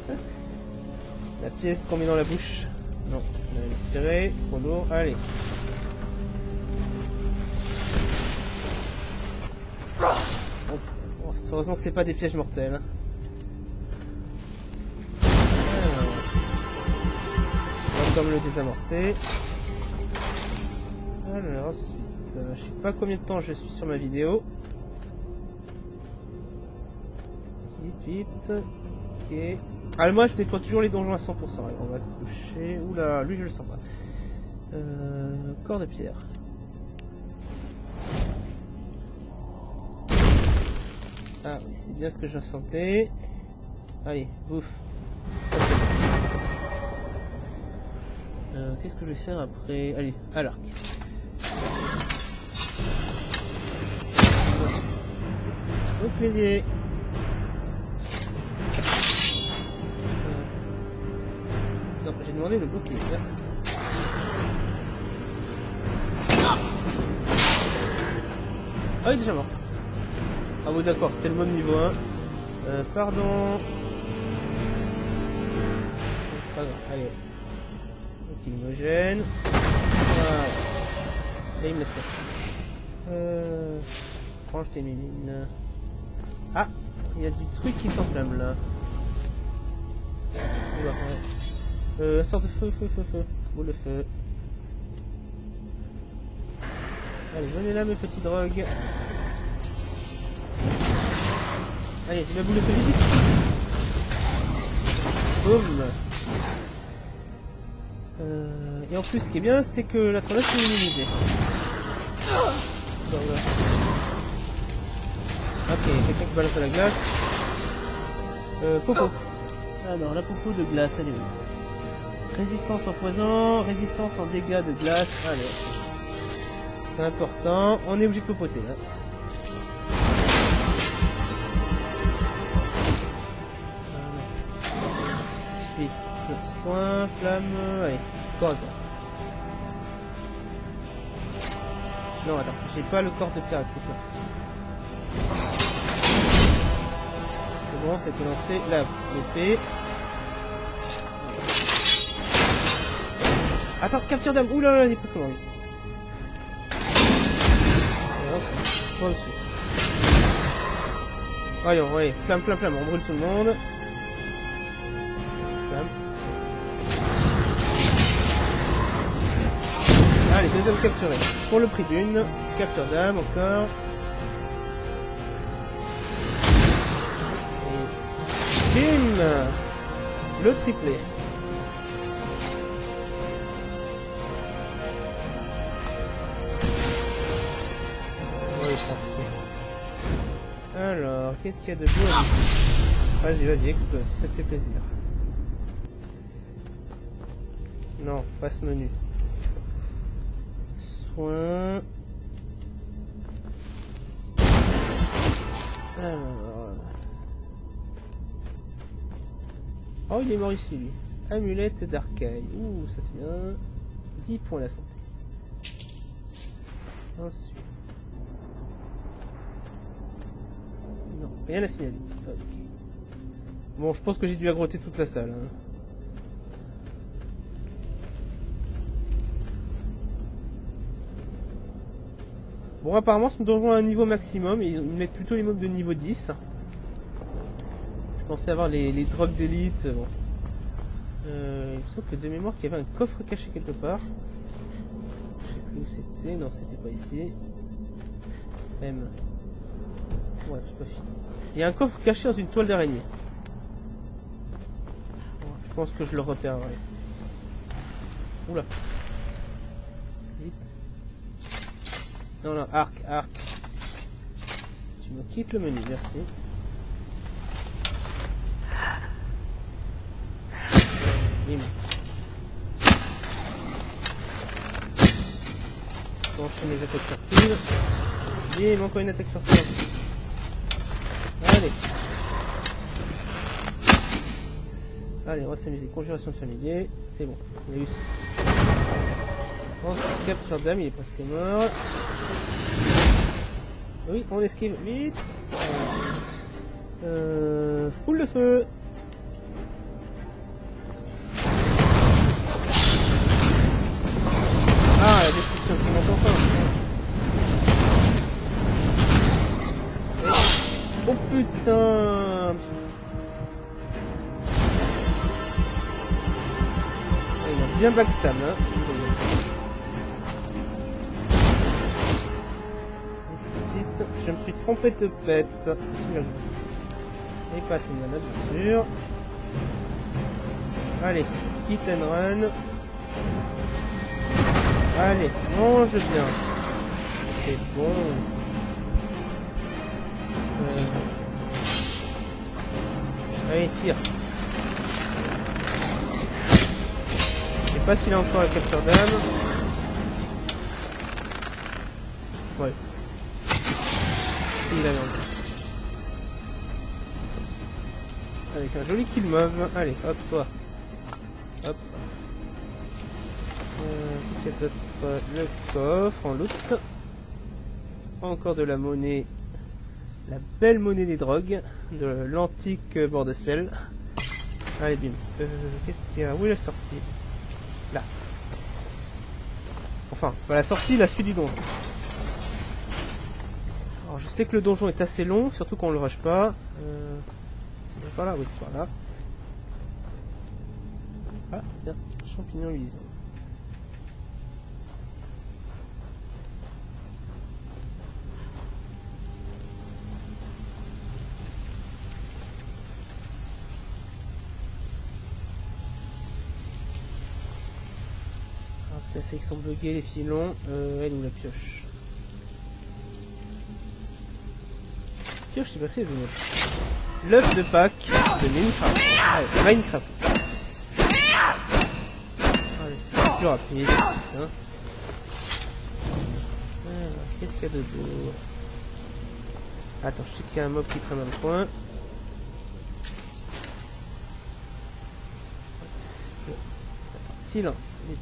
La pièce qu'on met dans la bouche. Non, on va les tirer, trop lourd, allez. Oh, oh, heureusement que c'est pas des pièges mortels. Ah. On va comme le désamorcer. Alors ensuite, euh, je sais pas combien de temps je suis sur ma vidéo. Vite, vite. Ok. Ah, moi je nettoie toujours les donjons à cent pour cent. Alors, on va se coucher. Oula, lui je le sens pas. Euh, corps de pierre. Ah oui, c'est bien ce que je ressentais. Allez, bouffe. Euh, Qu'est-ce que je vais faire après? Allez, à l'arc. Bouclier. J'ai demandé le bouclier, merci. Ah, il est déjà mort. Ah oui, d'accord, c'était le mode niveau un. Euh, pardon. Pas grave, allez. Donc il me gêne. Voilà. Et il me laisse passer. Euh... Range tes mines. Ah, il y a du truc qui s'enflamme là. Oula, ouais. Euh, sorte de feu, feu, feu, feu, boule de feu. Allez, venez là mes petits drogues. Allez, j'ai la boule de feu vite. Boum. Euh, et en plus, ce qui est bien, c'est que la tronçonneuse est immunisée. Ok, quelqu'un qui balance à la glace. Euh, Popo. Alors, la Popo de glace, allez. Résistance en poison, résistance en dégâts de glace, allez. C'est important, on est obligé de popoter là. Voilà. Ensuite, soin, flamme, allez, corps à corps. Non, attends, j'ai pas le corps de pierre avec ces fleurs. C'est bon, c'était lancé, là, l'épée. Attends, capture d'âme. Ouh là là, il est presque mort. Bon, allons, allez, flamme, flamme, flamme, on brûle tout le monde. Flamme. Allez, deux hommes capturés. Pour le prix d'une, capture d'âme encore. Et bim, le triplé. Alors, qu'est-ce qu'il y a de beau? Vas-y, vas-y, explose, ça te fait plaisir. Non, pas ce menu. Soin. Alors. Oh, il est mort ici, lui. Amulette d'arcaille. Ouh, ça c'est bien. dix points la santé. Ensuite. Rien à signaler. Okay. Bon, je pense que j'ai dû agroter toute la salle. Hein. Bon, apparemment, ce donjon a un niveau maximum. Ils mettent plutôt les mobs de niveau dix. Je pensais avoir les, les drogues d'élite. Bon. Euh, il me semble que de mémoire qu'il y avait un coffre caché quelque part. Je sais plus où c'était. Non, c'était pas ici. Même. Ouais, c'est pas fini. Il y a un coffre caché dans une toile d'araignée. Je pense que je le repère. Ouais. Oula. Vite. Non, non, arc, arc. Tu me quittes le menu, merci. Bim. On enchaîne les attaques furtives. Bim, encore une attaque furtive. Allez. Allez, on va s'amuser. Conjuration de familier. C'est bon. On a eu ça. Ensuite, capture d'âme, il est presque mort. Oui, on esquive. Vite. Euh, foule le feu. Ah, la destruction qui monte encore. Et... Oh putain. Il a bien backstab, hein. Petite, je me suis trompé de pète, c'est sûr. Et pas une mana, bien sûr. Allez, hit and run. Allez, mange bien. C'est bon. Euh... Allez, tire. Je sais pas s'il a encore la capture d'âme. Ouais. Si, il a encore. Avec un joli kill move. Allez, hop, toi. Hop. Euh, qu'est-ce qu'il y a d'autre? Le coffre en loot. Encore de la monnaie. La belle monnaie des drogues. De l'antique Bordeciel. Allez, bim. Euh, qu'est-ce qu'il y a? Où est la sortie? Là. Enfin, pas la sortie, la suite du donjon. Alors, je sais que le donjon est assez long, surtout qu'on le rush pas. Euh, c'est pas là? Oui, c'est pas là. Ah, tiens, champignon illusion. C'est qu'ils sont buggés les filons. Euh, elle ou la pioche? Pioche, c'est pas que c'est venu. L'œuf de Pâques de Minecraft. Ah, Minecraft. Allez, c'est plus rapide. Hein. Alors, qu'est-ce qu'il y a de beau? Attends, je sais qu'il y a un mob qui traîne dans le coin. Attends, silence, vite.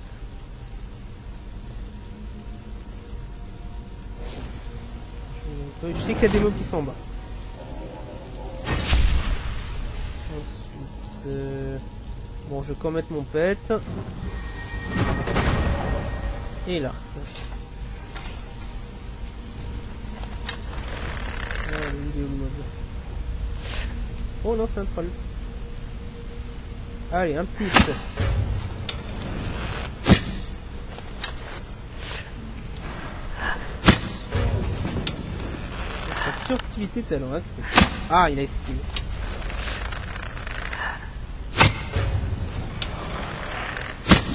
Je sais qu'il y a des mobs qui sont en bas. Ensuite, euh... bon, je vais quand même mettre mon pet. Et là. Ah, il est où, le mob ? Oh non, c'est un troll. Allez, un petit set. Furtivité talent. Ah, il a esquivé. Ça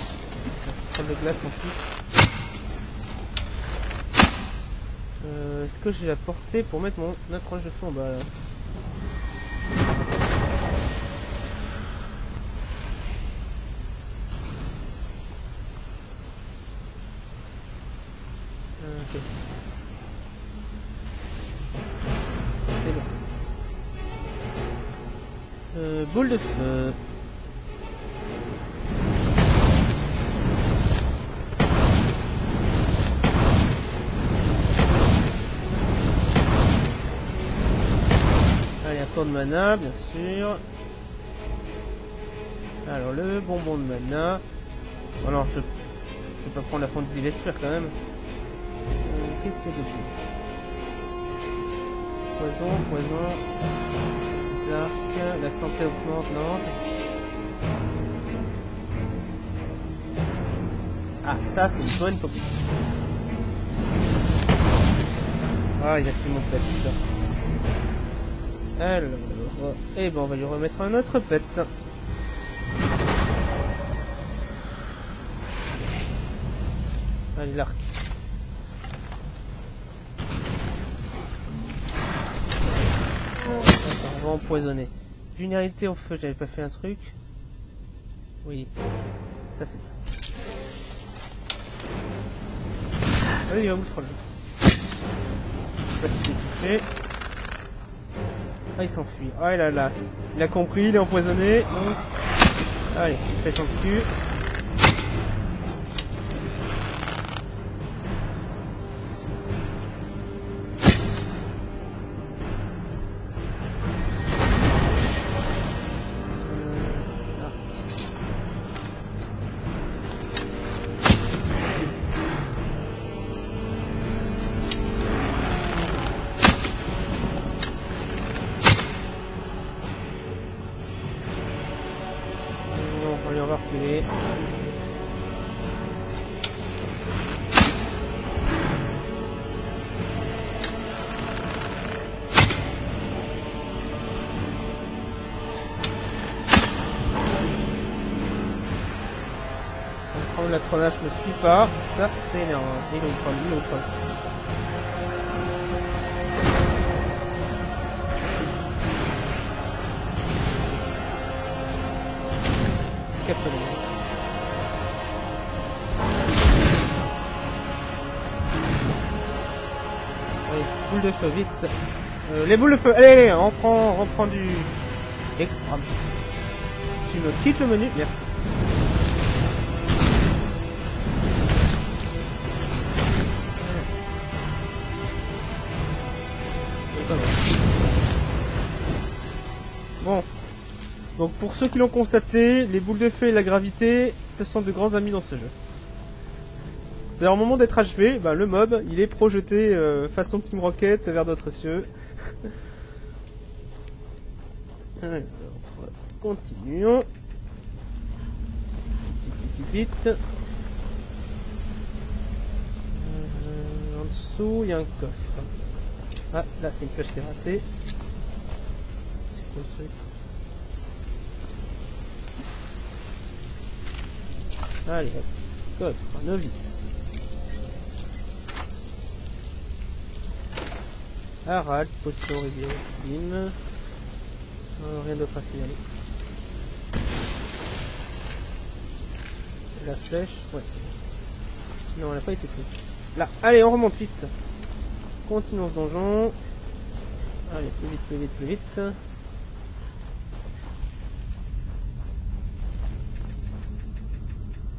se prend de glace en plus. Euh, Est-ce que j'ai la portée pour mettre mon notre range de feu en bas là? Ok. Euh, boule de feu. Allez, un corps de mana, bien sûr. Alors, le bonbon de mana. Alors, je, je vais pas prendre la fonte de l'esphère quand même. Euh, Qu'est-ce qu'il y a de plus? Poison, poison. Arc, la santé augmente, non? Ah, ça c'est une bonne copie. Ah, il a tué mon pet, putain. Alors, et bon, on va lui remettre un autre pet. Allez, l'arc. On va empoisonner. Vulnérabilité au feu, j'avais pas fait un truc. Oui. Ça c'est bien. Allez, il va vous le prendre. Je sais pas si j'ai touché. Ah, il s'enfuit. Ah là là. Il a compris, il est empoisonné. Donc... Allez, il fait son cul. La tronage ne suit pas, ça c'est énorme. Et l'autre, l'autre. Capte le mec. Allez, boule de feu, vite. Euh, les boules de feu, allez, allez, on prend, on prend du. Et... Tu me quittes le menu, merci. Bon, donc pour ceux qui l'ont constaté, les boules de feu et la gravité, ce sont de grands amis dans ce jeu. C'est-à-dire au moment d'être achevé, ben, le mob, il est projeté euh, façon Team Rocket vers d'autres cieux. Alors, continuons. Vite, vite, vite. En dessous, il y a un coffre. Ah, là c'est une flèche qui est ratée. Allez, coffre, novice. Harald, potion réguline. Oh, rien d'autre à signaler. La flèche, ouais, c'est bon. Non, elle n'a pas été prise. Là, allez, on remonte vite. Continuons ce donjon. Allez, plus vite, plus vite, plus vite.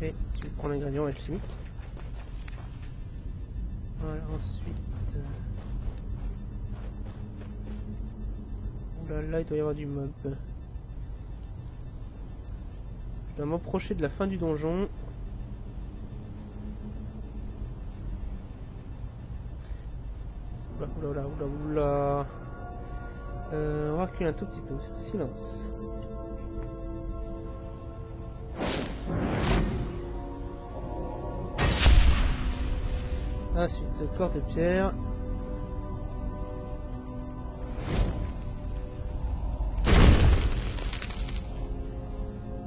Et tu prends l'ingrédient alchimique. Voilà, ensuite... Ouh là là, il doit y avoir du mob. Je dois m'approcher de la fin du donjon. Oula, oula, oula, oula... Euh, on va reculer un tout petit peu. Silence. Ensuite, ah, corps de pierre.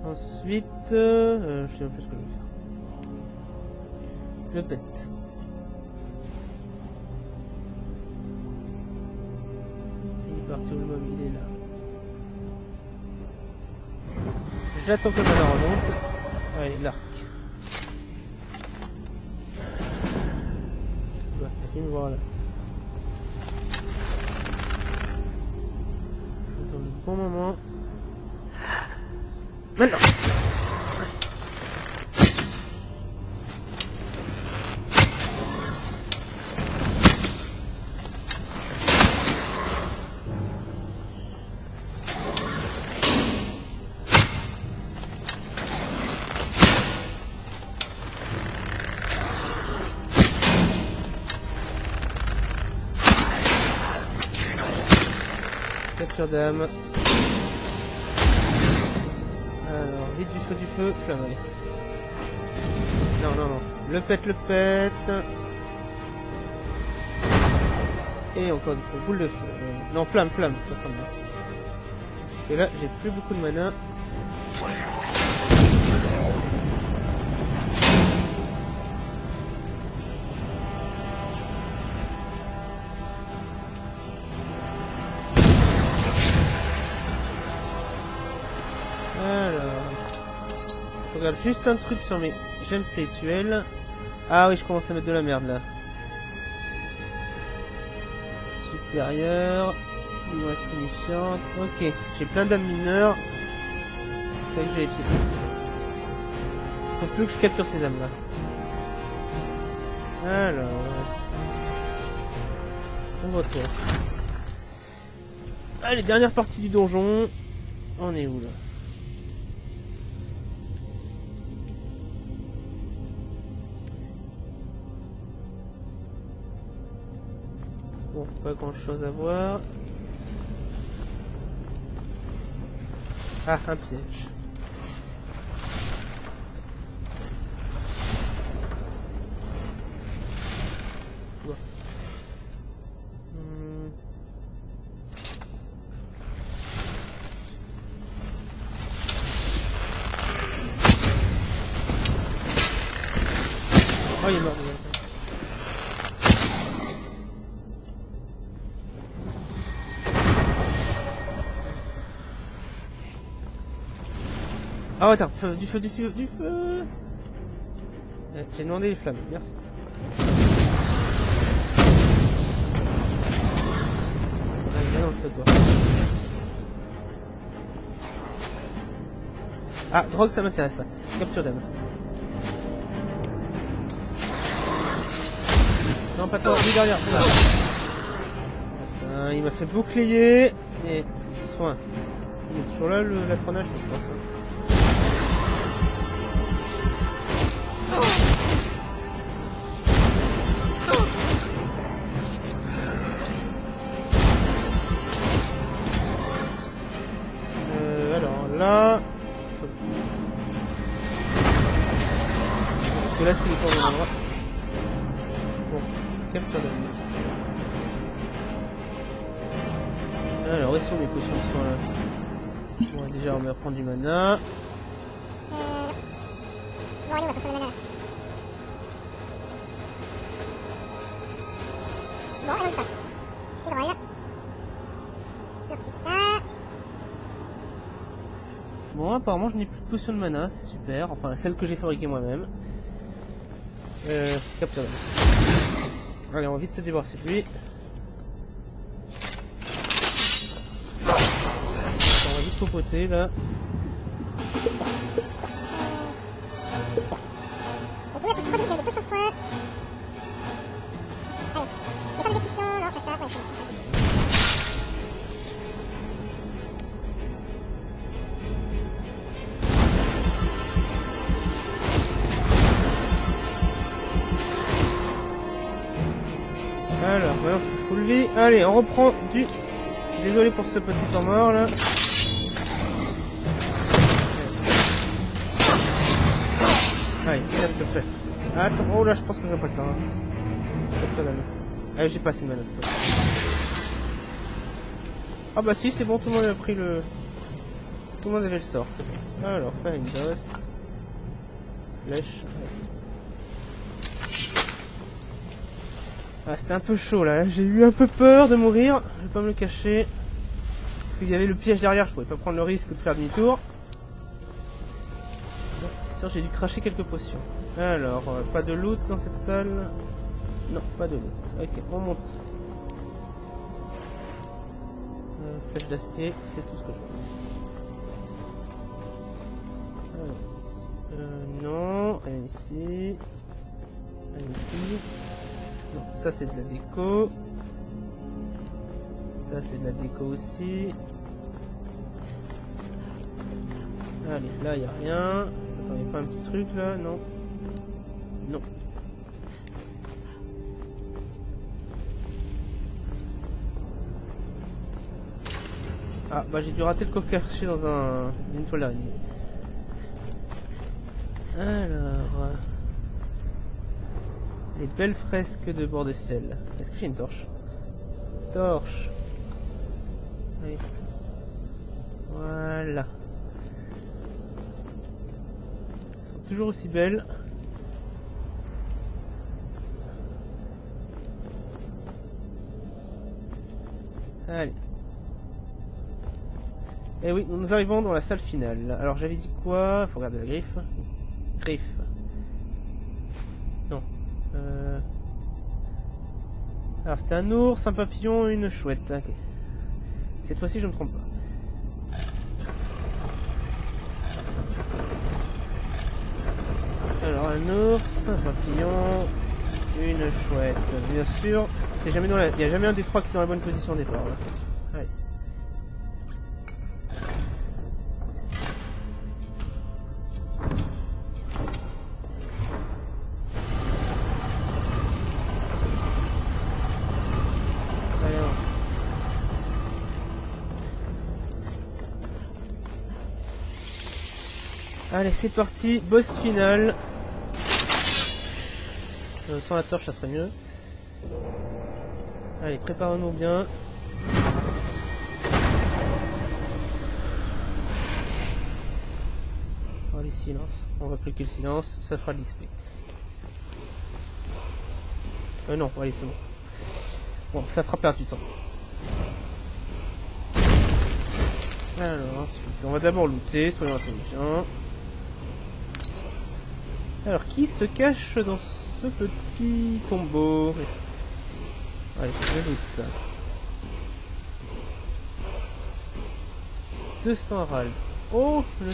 Ensuite, euh, je sais même plus ce que je vais faire. Le bête. Il est parti où le mob, il est là. J'attends que le malheur remonte. Allez, là. Voilà. J'attends le bon moment. Maintenant. Dame. Alors, vite du feu, du feu, flamme. Non, non, non. Le pète, le pète. Et encore une fois, boule de feu. Euh, non, flamme, flamme, ça sera bien. Parce que là, j'ai plus beaucoup de mana. Regarde juste un truc sur mes gemmes spirituelles. Ah oui, je commence à mettre de la merde là. Supérieur, niveau insignifiante. Ok, j'ai plein d'âmes mineures. C'est ça que j'ai fait. Faut plus que je capture ces âmes là. Alors, on retourne. Allez, dernière partie du donjon. On est où là? Pas grand chose à voir. Ah, un piège. Ouais. Hmm. Oh, il est mort. Ah ouais, attends, feu, du feu, du feu, du feu. J'ai demandé les flammes, merci. Viens dans le feu, toi. Ah, drogue, ça m'intéresse, ça. Capture d'âme. Non, pas toi, lui derrière. Attends, il m'a fait bouclier et soin. Il est toujours là, le tronage, je pense. Hein. Euh, alors là... Parce que là c'est le point de l'endroit. Bon, capture d'âme. Alors, où sont mes potions qui sont là? Bon, déjà on va prendre du mana. Bon, apparemment je n'ai plus de potion de mana, c'est super. Enfin, celle que j'ai fabriquée moi-même. Euh, capture. Allez, on va vite se débarrasser de lui. On va vite popoter là. Alors, maintenant je suis full vie. Allez, on reprend du... Désolé pour ce petit temps mort là. Allez, bien te fait. Attends, oh là, je pense que j'ai pas le temps. Hein. Allez, j'ai passé une manette. Ah bah si, c'est bon, tout le monde a pris le... Tout le monde avait le sort. Alors, faire une bosse. Flèche. Ah, c'était un peu chaud là, j'ai eu un peu peur de mourir, je vais pas me le cacher. Parce qu'il y avait le piège derrière, je pouvais pas prendre le risque de faire demi-tour. C'est sûr, j'ai dû cracher quelques potions. Alors, euh, pas de loot dans cette salle. Non, pas de loot. Ok, on monte. Euh, flèche d'acier, c'est tout ce que je veux. Euh, non, rien ici. Rien ici. Non, ça c'est de la déco. Ça c'est de la déco aussi. Allez, là il n'y a rien. Attends, il n'y a pas un petit truc là, non? Non. Ah, bah j'ai dû rater le coffre caché dans un... une toile d'araignée. Alors... Les belles fresques de Bordeciel. Est-ce que j'ai une torche? Torche. Allez. Voilà. Elles sont toujours aussi belles. Allez. Et oui, nous arrivons dans la salle finale. Alors j'avais dit quoi? Faut regarder la griffe. Griffe. Non. Euh... Alors c'était un ours, un papillon, une chouette. Ok. Cette fois-ci je ne me trompe pas. Alors un ours, un papillon, une chouette. Bien sûr, c'est jamais dans la... il n'y a jamais un des trois qui est dans la bonne position au départ. Là. Allez. Allez, c'est parti, boss final. Euh, sans la torche, ça serait mieux. Allez, préparons-nous bien. Allez, silence. On va cliquer le silence, ça fera de l'X P. Euh, non, allez, c'est bon. Bon, ça fera perdre du temps. Alors, ensuite, on va d'abord looter, soyons intelligents. Alors, qui se cache dans ce petit tombeau? Allez, je doute. deux cents râles. Oh, le,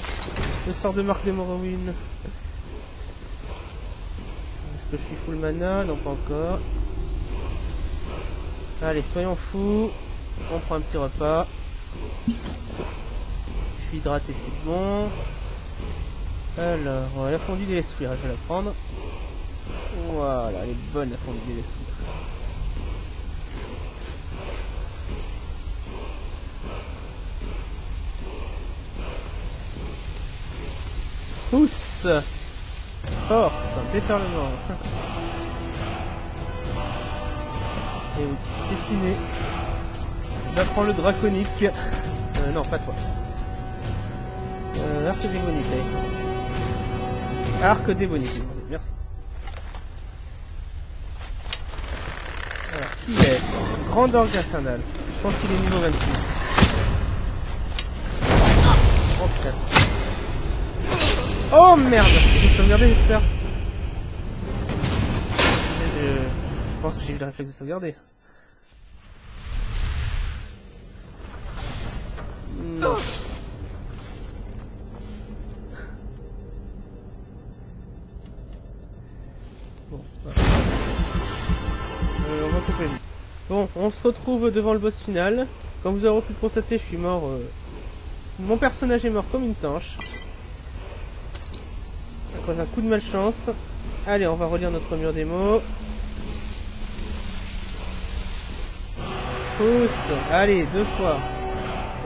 le sort de marque de Morrowind. Est-ce que je suis full mana? Non, pas encore. Allez, soyons fous. On prend un petit repas. Je suis hydraté, c'est bon. Alors, la fondue des lessouilles, je vais la prendre. Voilà, elle est bonne la fondue des lessouilles. Pousse, force, déferlement. Et oui, c'est inné. J'apprends le draconique. Euh, non, pas toi. Euh, arc démonique. Arc démonique. Merci. Alors, qui est Grand Draugr Infernal. Je pense qu'il est niveau vingt-six. Oh putain. Oh merde. Je vais sauvegarder, j'espère. Je... je pense que j'ai eu le réflexe de sauvegarder. Non. Bon, voilà. euh, on va couper. Bon, on se retrouve devant le boss final. Comme vous aurez pu le constater, je suis mort. Euh... Mon personnage est mort comme une tanche. À cause d'un coup de malchance. Allez, on va relire notre mur des mots. Pousse. Allez, deux fois.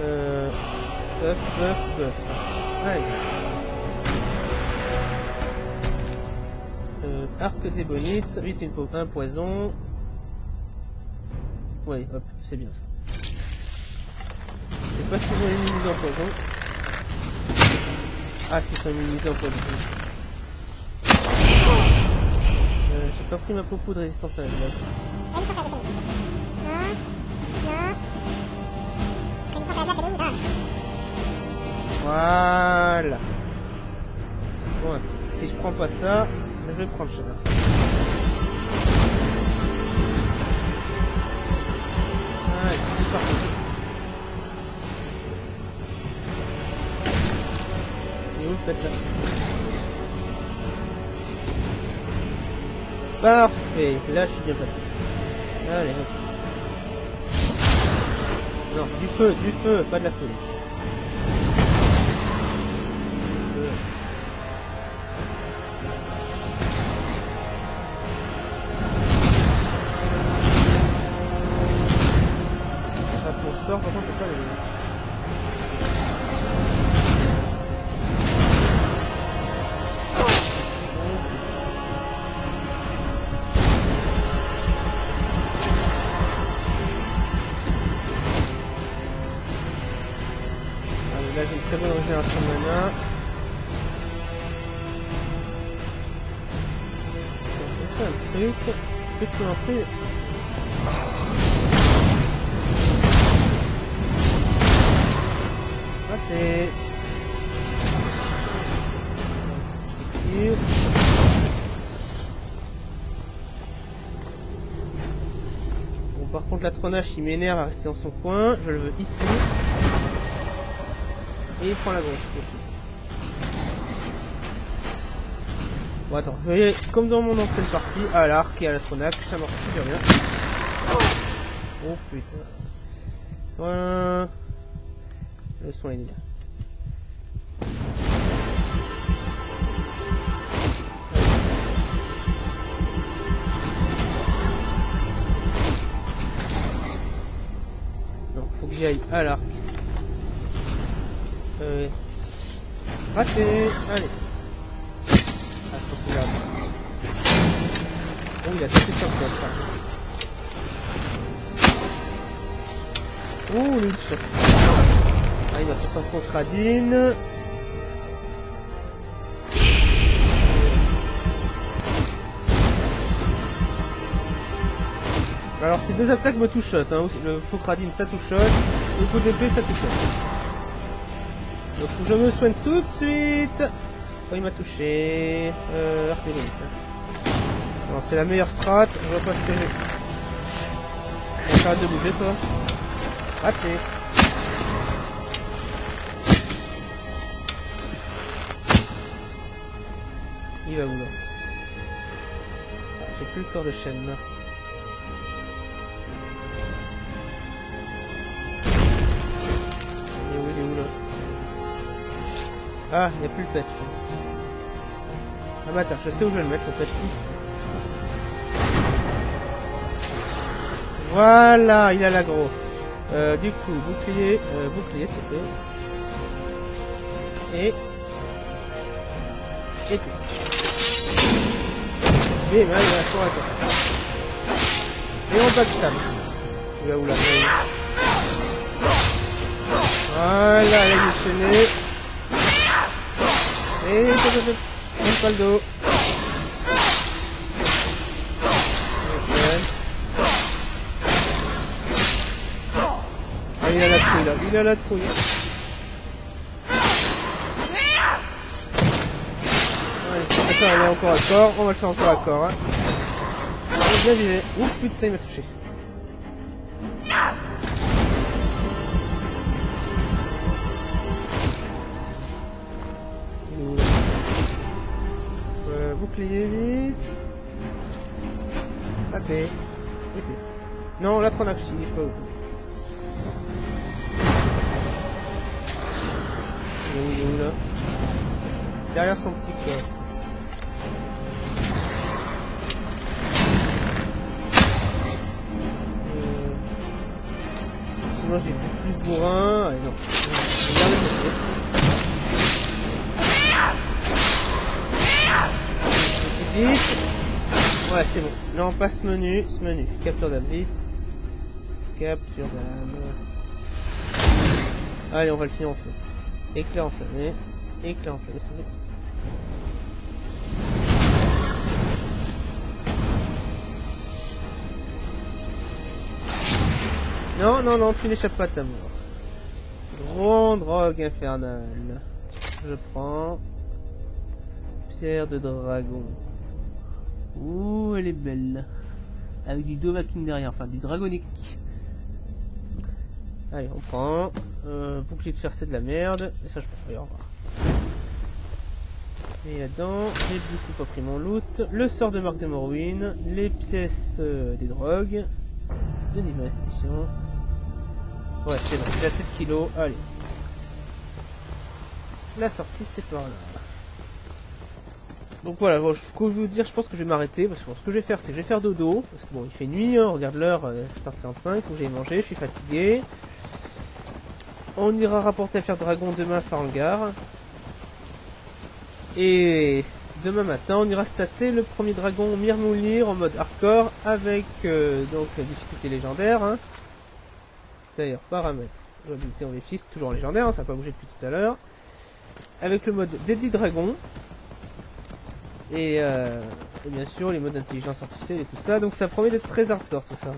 Euh... Buff, buff, buff. Allez. Euh, arc débonite, vite une peau, un poison. Ouais, hop, c'est bien ça. Je sais pas si ils ont immunisé en poison. Ah, si ils sont immunisés en poison. Euh, J'ai pas pris ma popo de résistance à la glace. Voilà. Soin. Si je prends pas ça, je vais prendre ça. Allez, c'est parti. Et où faites ça? Parfait. Là, je suis bien passé. Allez, hop. Non, du feu, du feu, pas de la feu. C'est pas pour sort, par contre, c'est pas le... j'ai une très bonne régénération de mana. Donc ça, un petit truc. Est-ce que je peux lancer? Raté. Ici. Par contre, la Tronache, il m'énerve à rester dans son coin. Je le veux ici. Et il prend la grosse aussi. Bon, attends. Je vais, comme dans mon ancienne partie, à l'arc et à la Tronache. Ça marche super bien. Oh putain. Soin. Le soin est là. J'aille à l'arc. Euh, raté. Allez. Ah, je pense que là. Oh, il a tout fait ça pour la fin. Oh, le shot. Ah, il m'a fait son contradine. Alors ces deux attaques me touchent, hein. Le faux cradine ça touche, le coup d'épée ça touche. Donc je me soigne tout de suite. Oh, il m'a touché. Euh, c'est la meilleure strat, je vois pas ce que j'ai. Ça arrête de bouger toi. Raté. Il va vouloir. J'ai plus le corps de chaîne là. Ah, il n'y a plus le pet, je pense. Ah bah attends, je sais où je vais le mettre, le pet ici. Voilà, il a l'aggro. Euh, du coup, bouclier, euh, bouclier, c'est et... Et puis... Et ben, il a la tour à terre. Et on backstab. Oula, oula, voilà, il a déchaîné. Et pas le dos. Il a la trouille là, il a la trouille. Allez, attends, il est encore à corps, on va le faire encore à corps. Hein. Bien visé. Ouh putain, il m'a touché. Bouclier vite. Raté. Et puis. Non, la Tronax, je ne sais pas où. Il est où, là? Derrière son petit corps. Euh... Sinon, j'ai plus bourrin. Allez, non. Regardez le côté. Ouais, c'est bon. Là, on passe menu, ce menu. Capture d'âme vite. Capture d'âme. Allez, on va le finir en feu. Éclair enflammé. Éclair enflammé, c'est bon. Non, non, non, tu n'échappes pas à ta mort. Grand Draugr Infernal. Je prends. Tertre des Dragon. Ouh, elle est belle. Avec du Dovahkiin derrière, enfin du dragonique. Allez, on prend. Euh, bouclier de fer, c'est de la merde. Et ça, je prends. Allez, au revoir. Et là-dedans, j'ai du coup pas pris mon loot. Le sort de marque de Morrowind. Les pièces euh, des drogues. De niveau restriction. Ouais, c'est bon. J'ai assez de kilos. Allez. La sortie, c'est par là. Donc voilà, bon, ce que je veux dire, je pense que je vais m'arrêter, parce que bon, ce que je vais faire, c'est que je vais faire dodo, parce que bon, il fait nuit, hein, regarde l'heure, euh, sept heures quarante-cinq, j'ai mangé, je suis fatigué. On ira rapporter la pierre dragon demain à Farangar. Et demain matin, on ira stater le premier dragon Mirmoulir en mode hardcore, avec euh, donc la difficulté légendaire. Hein. D'ailleurs, paramètres, doit buter en V six, toujours en légendaire, hein, ça n'a pas bougé depuis tout à l'heure. Avec le mode Deadly Dragon. Et, euh, et bien sûr les modes d'intelligence artificielle et tout ça. Donc ça promet d'être très hardcore tout ça.